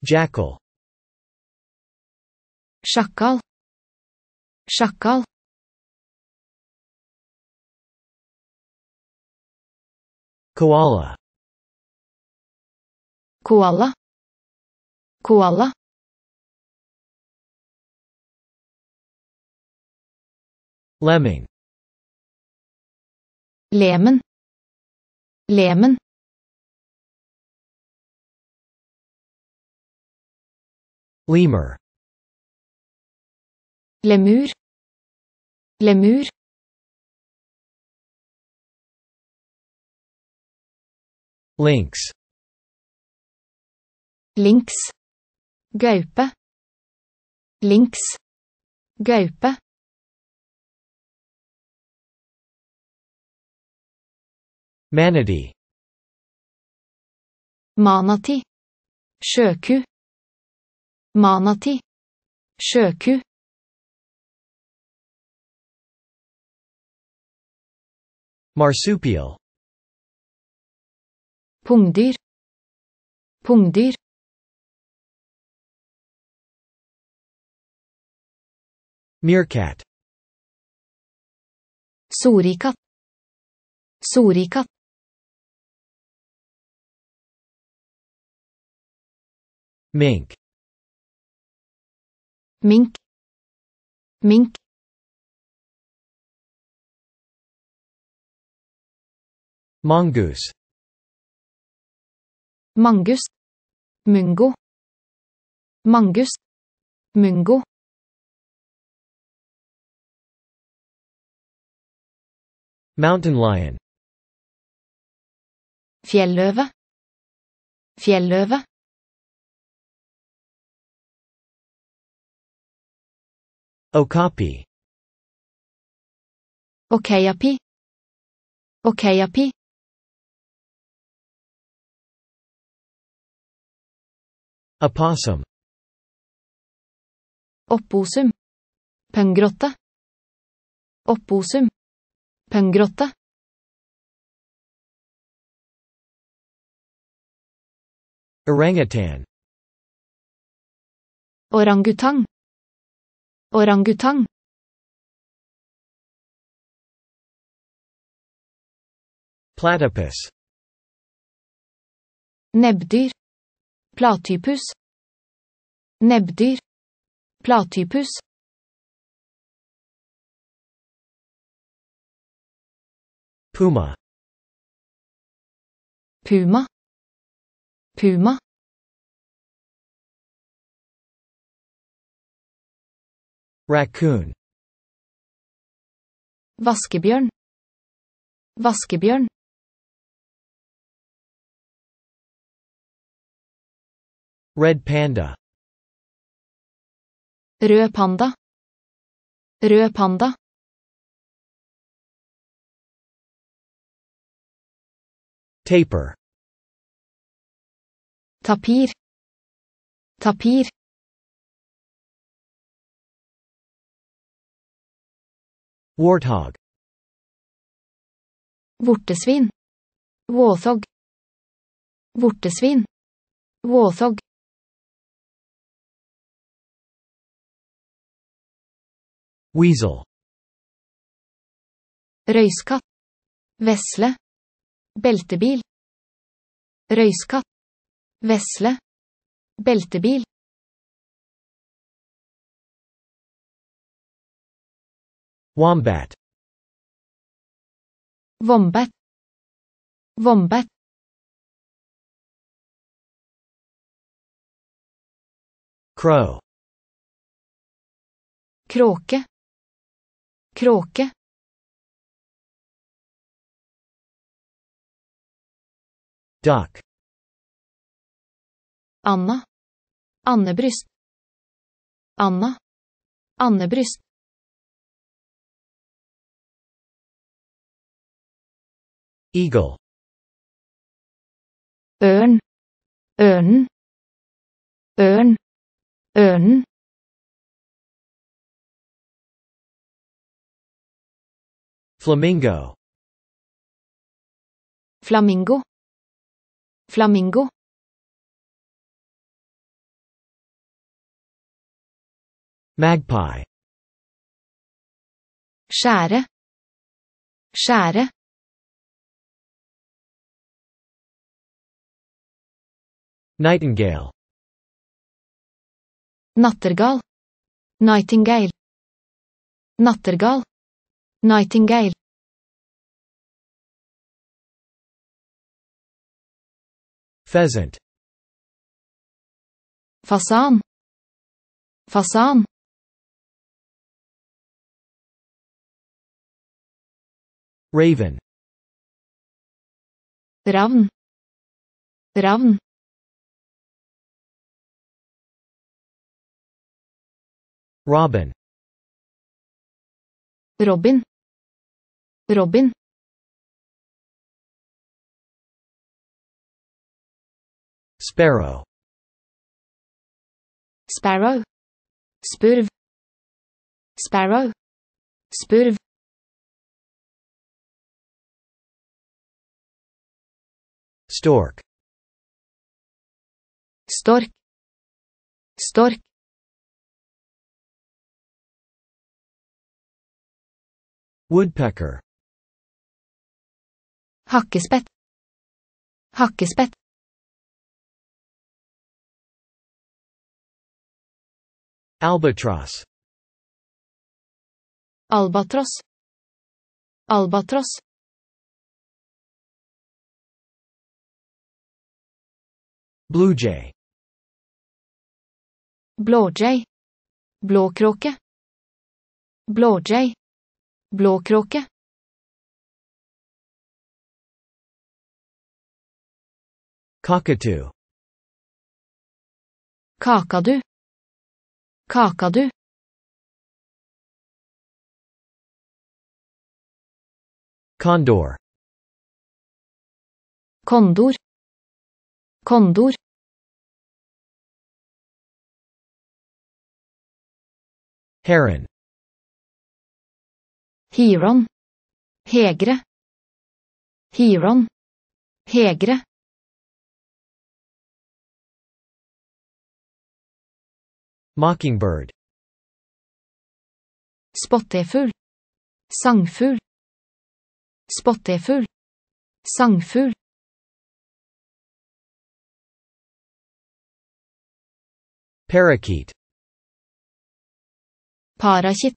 Jackal. Sjakkal. Sjakkal. Koala. Koala. Koala. Lemming. Lemen. Lemen. Lemur. Lemur. Lemur. Lynx. Lynx. Gaupe. Lynx. Gaupe. Manatee. Manatee. Sjøku. Manatee. Sjøku. Marsupial. Pungdyr. Pungdyr. Meerkat. Sorikatt. Sorikatt. Mink. Mink. Mink. Mongoose. Mongoose. Mungo. Mongoose. Mungo. Mountain lion. Fjelløve. Fjelløve. Okapi. Okayapi. Okayapi. Opossum. Opposum. Penngrotte. Opposum. Penngrotte. Orangutan. Orangutang. Orangutang. Platypus. Nebbdyr. Platypus. Nebbdyr. Platypus. Puma. Puma. Puma. Raccoon. Vaskebjørn. Vaskebjørn. Red panda. Rød panda. Rød panda. Tapir. Tapir. Tapir. Warthog. Vortesvin. Warthog. Vortesvin. Warthog. Weasel. Røyskatt. Vesle. beltebil, røyskatt, vesle, beltebil. Wombat, wombat, wombat. Crow, kråke, kråke. Duck, Anna, Annebryst, Anna, Annebryst. Eagle, ørn, ørnen, ørn, ørnen. Flamingo, flamingo, flamingo. Magpie, skjære, skjære. Nightingale, nattergal, nightingale, nattergal, nightingale. Pheasant, fasan, fasan. Raven, ravn, ravn. Robin, robin, robin. Sparrow, sparrow, spurv, sparrow, spurv. Stork, stork, stork. Woodpecker, hakkespett, hakkespett. Albatross, albatross, albatross. Bluejay, blåjay, blåkråke, blåjay, blåkråke. Cockatoo, kakadu, kakadu. Condor, kondor, kondor. Heron, heron, hegre, heron, hegre. Mockingbird, spottefugl, sangfugl, spottefugl, sangfugl. Parakeet, parakitt,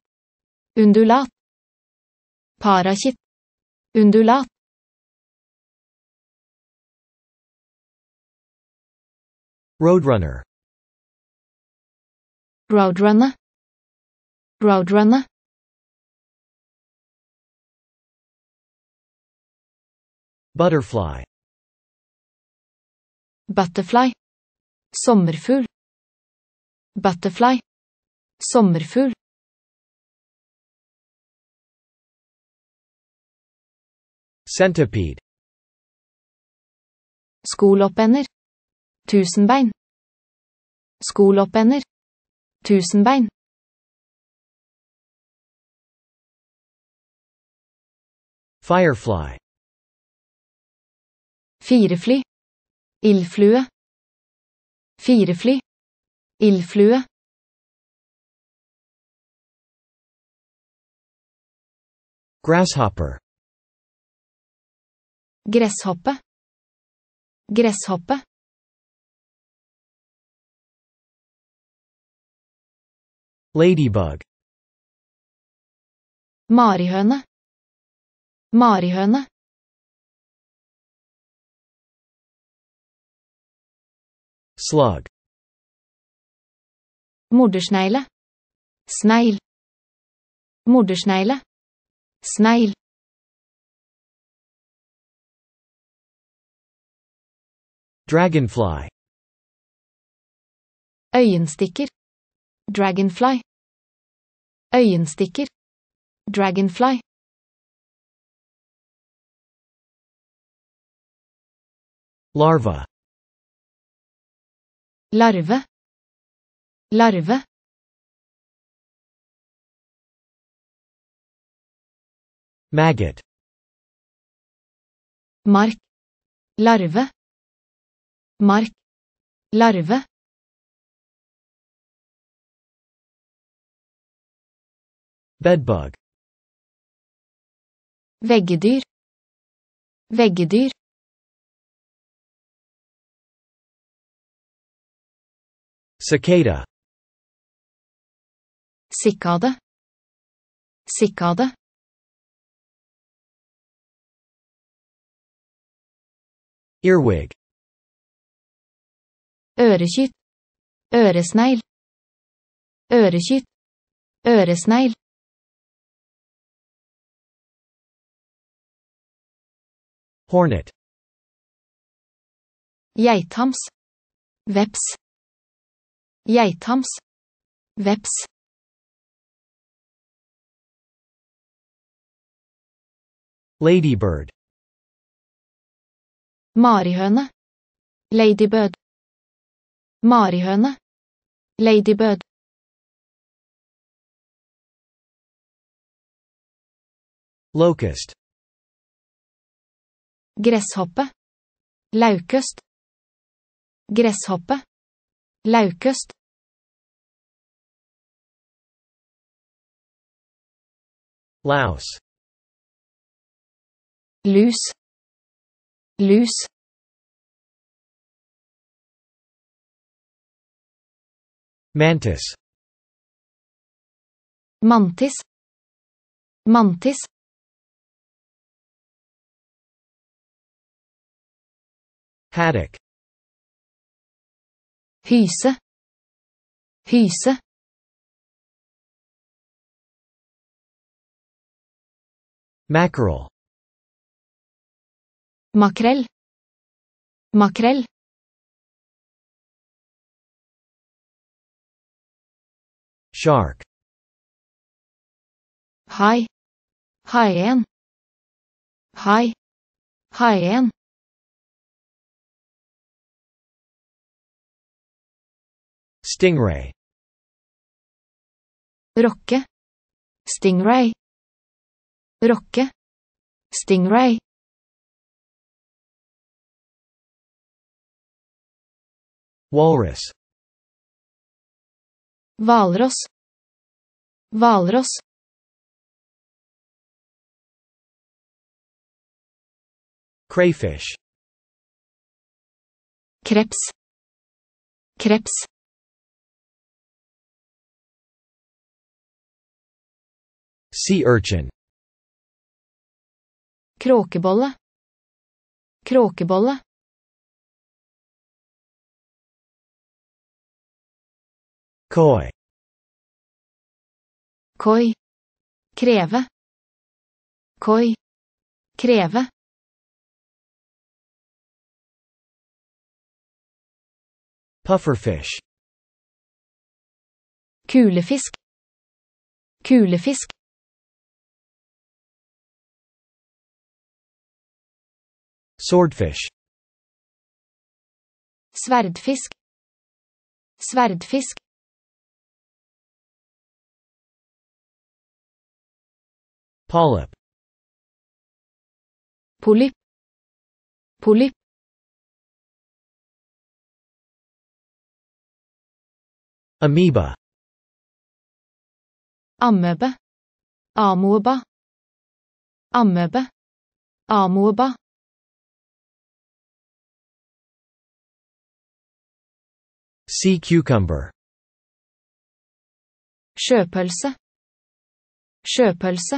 undulat, parakitt, undulat. Roadrunner, roadrunner, roadrunner. Butterfly, butterfly, sommerfugl, butterfly, sommerfugl. Centipede, skoloppenner, tusenbein, skoloppenner, tusenbein. Firefly, firefly, ildflue, firefly, ildflue. Grasshopper, Gresshoppe. Gresshoppe. Ladybug. Marihøne. Marihøne. Slug. Mordersnegle. Sneil. Mordersnegle. Sneil. Dragonfly. Øyenstikker. Dragonfly. Øyenstikker. Dragonfly. Larva. Larve. Larve. Maggot. Mark. Larve. Mark. Larve. Bedbug. Veggedyr. Veggedyr. Cicada. Sikkade. Sikkade. Earwig. Ørekytt. Øresneil. Ørekytt. Øresneil. Hornet. Geithams. Veps. Geithams. Veps. Ladybird. Marihøne. Ladybird. Marihøne. Ladybird. Locust. Gresshoppe. Laukøst. Gresshoppe. Laukøst. Laus. Lus. Lus. Mantis. Mantis. Mantis. Haddock. Hyse. Hyse. Mackerel. Makrell. Makrell. Shark. Hai. Haien. Hai. Haien. Stingray. Rocke. Stingray. Rocke. Stingray. Walrus. Hvalross. Hvalross. Crayfish. Kreps. Kreps. Sea urchin. Kråkebolle. Kråkebolle. Koi. Koi. Kreve. Koi. Kreve. Pufferfish. Kulefisk. Kulefisk. Swordfish. Sverdfisk. Sverdfisk. Polyp. Polyp. Polyp. Amoeba. Amoeba. Amoeba. Amoeba. Amoeba. Sea cucumber. Sjøpølse. Sjøpølse.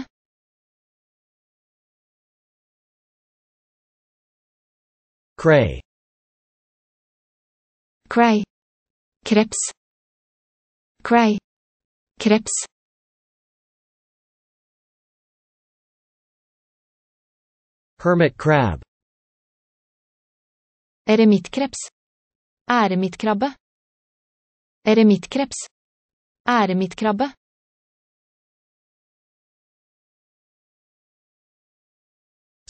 Cray. Cray. Kreps. Cray. Kreps. Hermit crab. Eremittkreps. Eremittkrabbe. Eremittkrabs. Eremittkrabbe.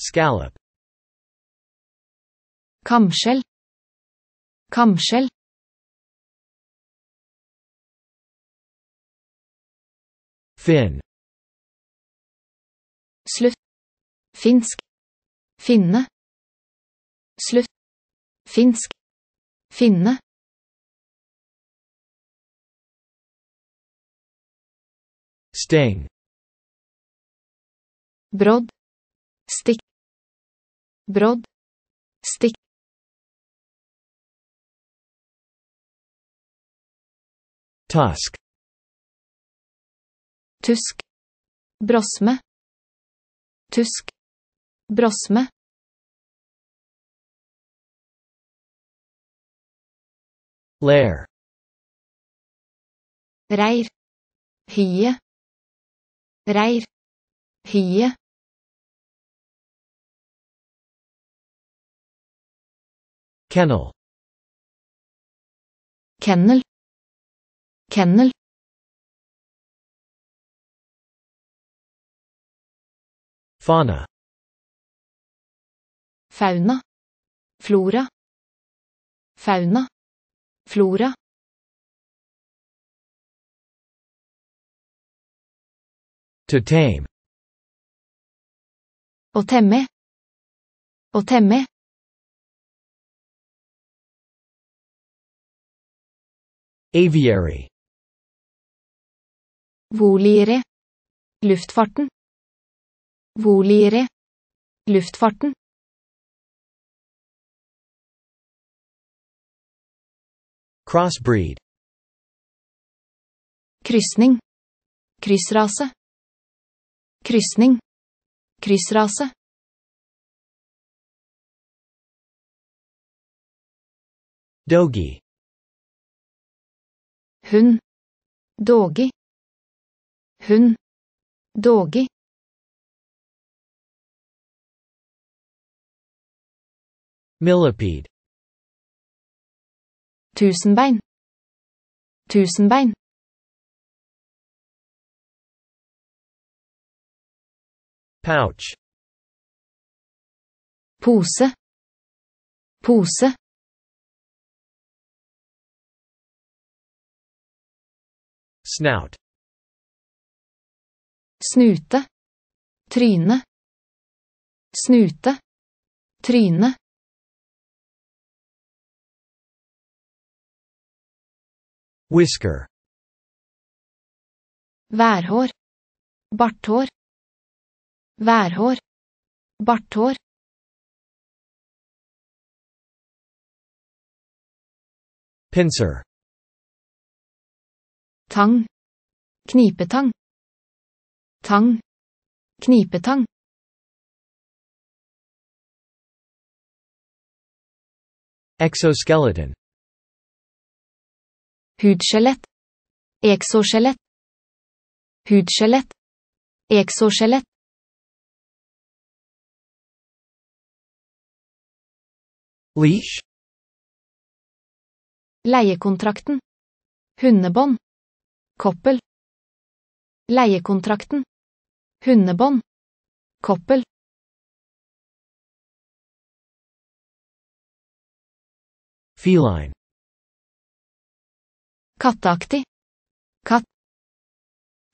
Scallop. Kamskjell. Kamskjell. Finn. Slutt. Finsk. Finne. Slutt. Finsk. Finne. Sting. Brodd. Stikk. Brodd. Stikk. Tusk. Tusk. Brosme. Tusk. Brosme. Lair. Reir. Hie. Reir. Hie. Kennel. Kennel. Kennel. Fauna. Fauna. Flora. Fauna. Flora. To tame. Å temme. Å temme. Aviary. Voliere. Luftfarten. Voliere. Luftfarten. Crossbreed. Kryssning. Kryssrase. Kryssning. Kryssrase. Dogi. Hund. Dogi. Hund. Dogi. Millipede. Tusenbein. Tusenbein. Pouch. Pose. Pose. Snout. Snute. Tryne. Snute. Tryne. Whisker. Værhår. Barthår. Værhår. Barthår. Pincer. Tang. Knipetang. Tang. Knipetang. Exoskeleton. Hudskjelett. Exoskjelett. Hudskjelett. Exoskjelett. Leash. Leiekontrakten. Hundebånd. Koppel. Leiekontrakten. Hundebånd. Koppel. Feline. Katteaktig. Katt.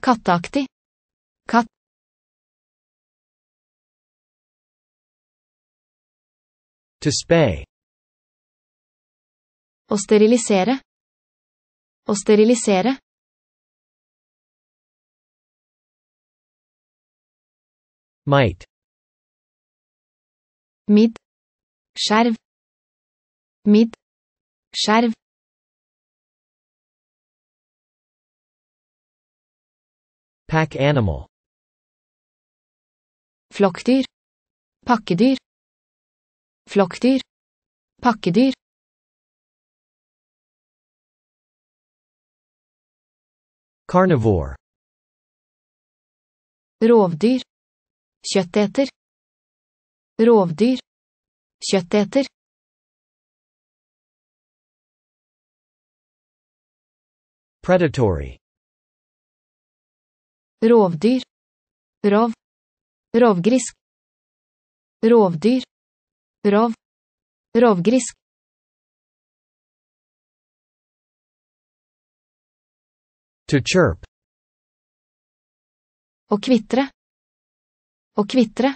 Katteaktig. Katt. To spay. Å sterilisere. Å sterilisere. Might. Midd. Skjerv. Midd. Skjerv. Pack animal. Flokkdyr. Pakkedyr. Flokkdyr. Pakkedyr. Carnivore. Rovdyr. Kjøtteter. Rovdyr. Kjøtteter. Predatory. Rovdyr. Rov. Rovgrisk. Rovdyr. Rov. Rovgrisk. To chirp. Å kvittre. Å kvittre.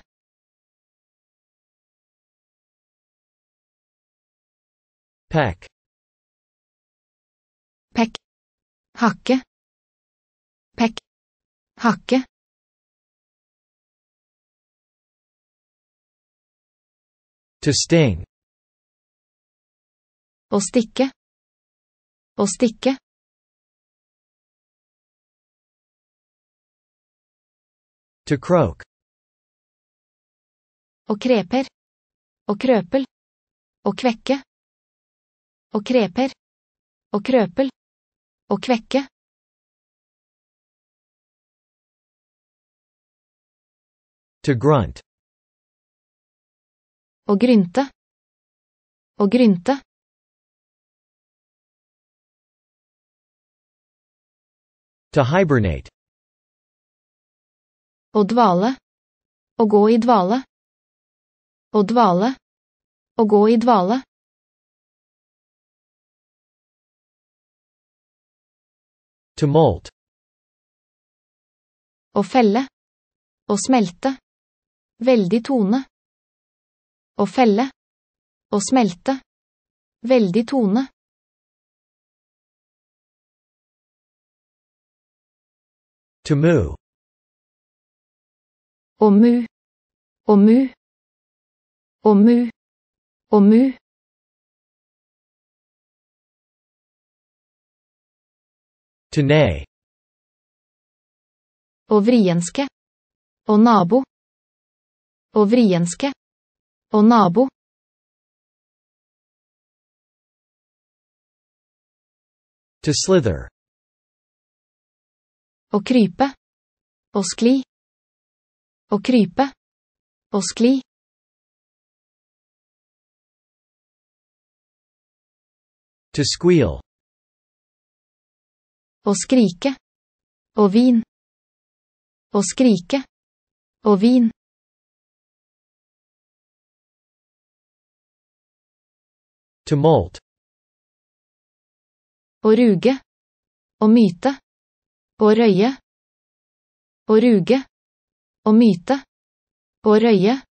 Peck. Peck. Hakke. Peck. Hakke. To sting. Å stikke. Å stikke. To croak. Å kreper. Å krøpel. Å kvekke. Å kreper. Å krøpel. Å kvekke. To grunt. Å grynte. Å grynte. To hibernate. Å dvale. Å gå i dvale. Å dvale. Å gå i dvale. To molt. Å felle. Å smelte. Veldig tone. Å felle. Å smelte. Veldig tone. To moo. Å mu, å mu, å mu, å mu. To nei. Å vrienske, å nabo. Å vrienske, å nabo. To slither. Å krype, å skli. Å krype. Å skli. To squeal. Å skrike. Å vin. Å skrike. Å vin. To molt. Å ruge. Å myte. Å røye. Å ruge. Å myte. Å røye.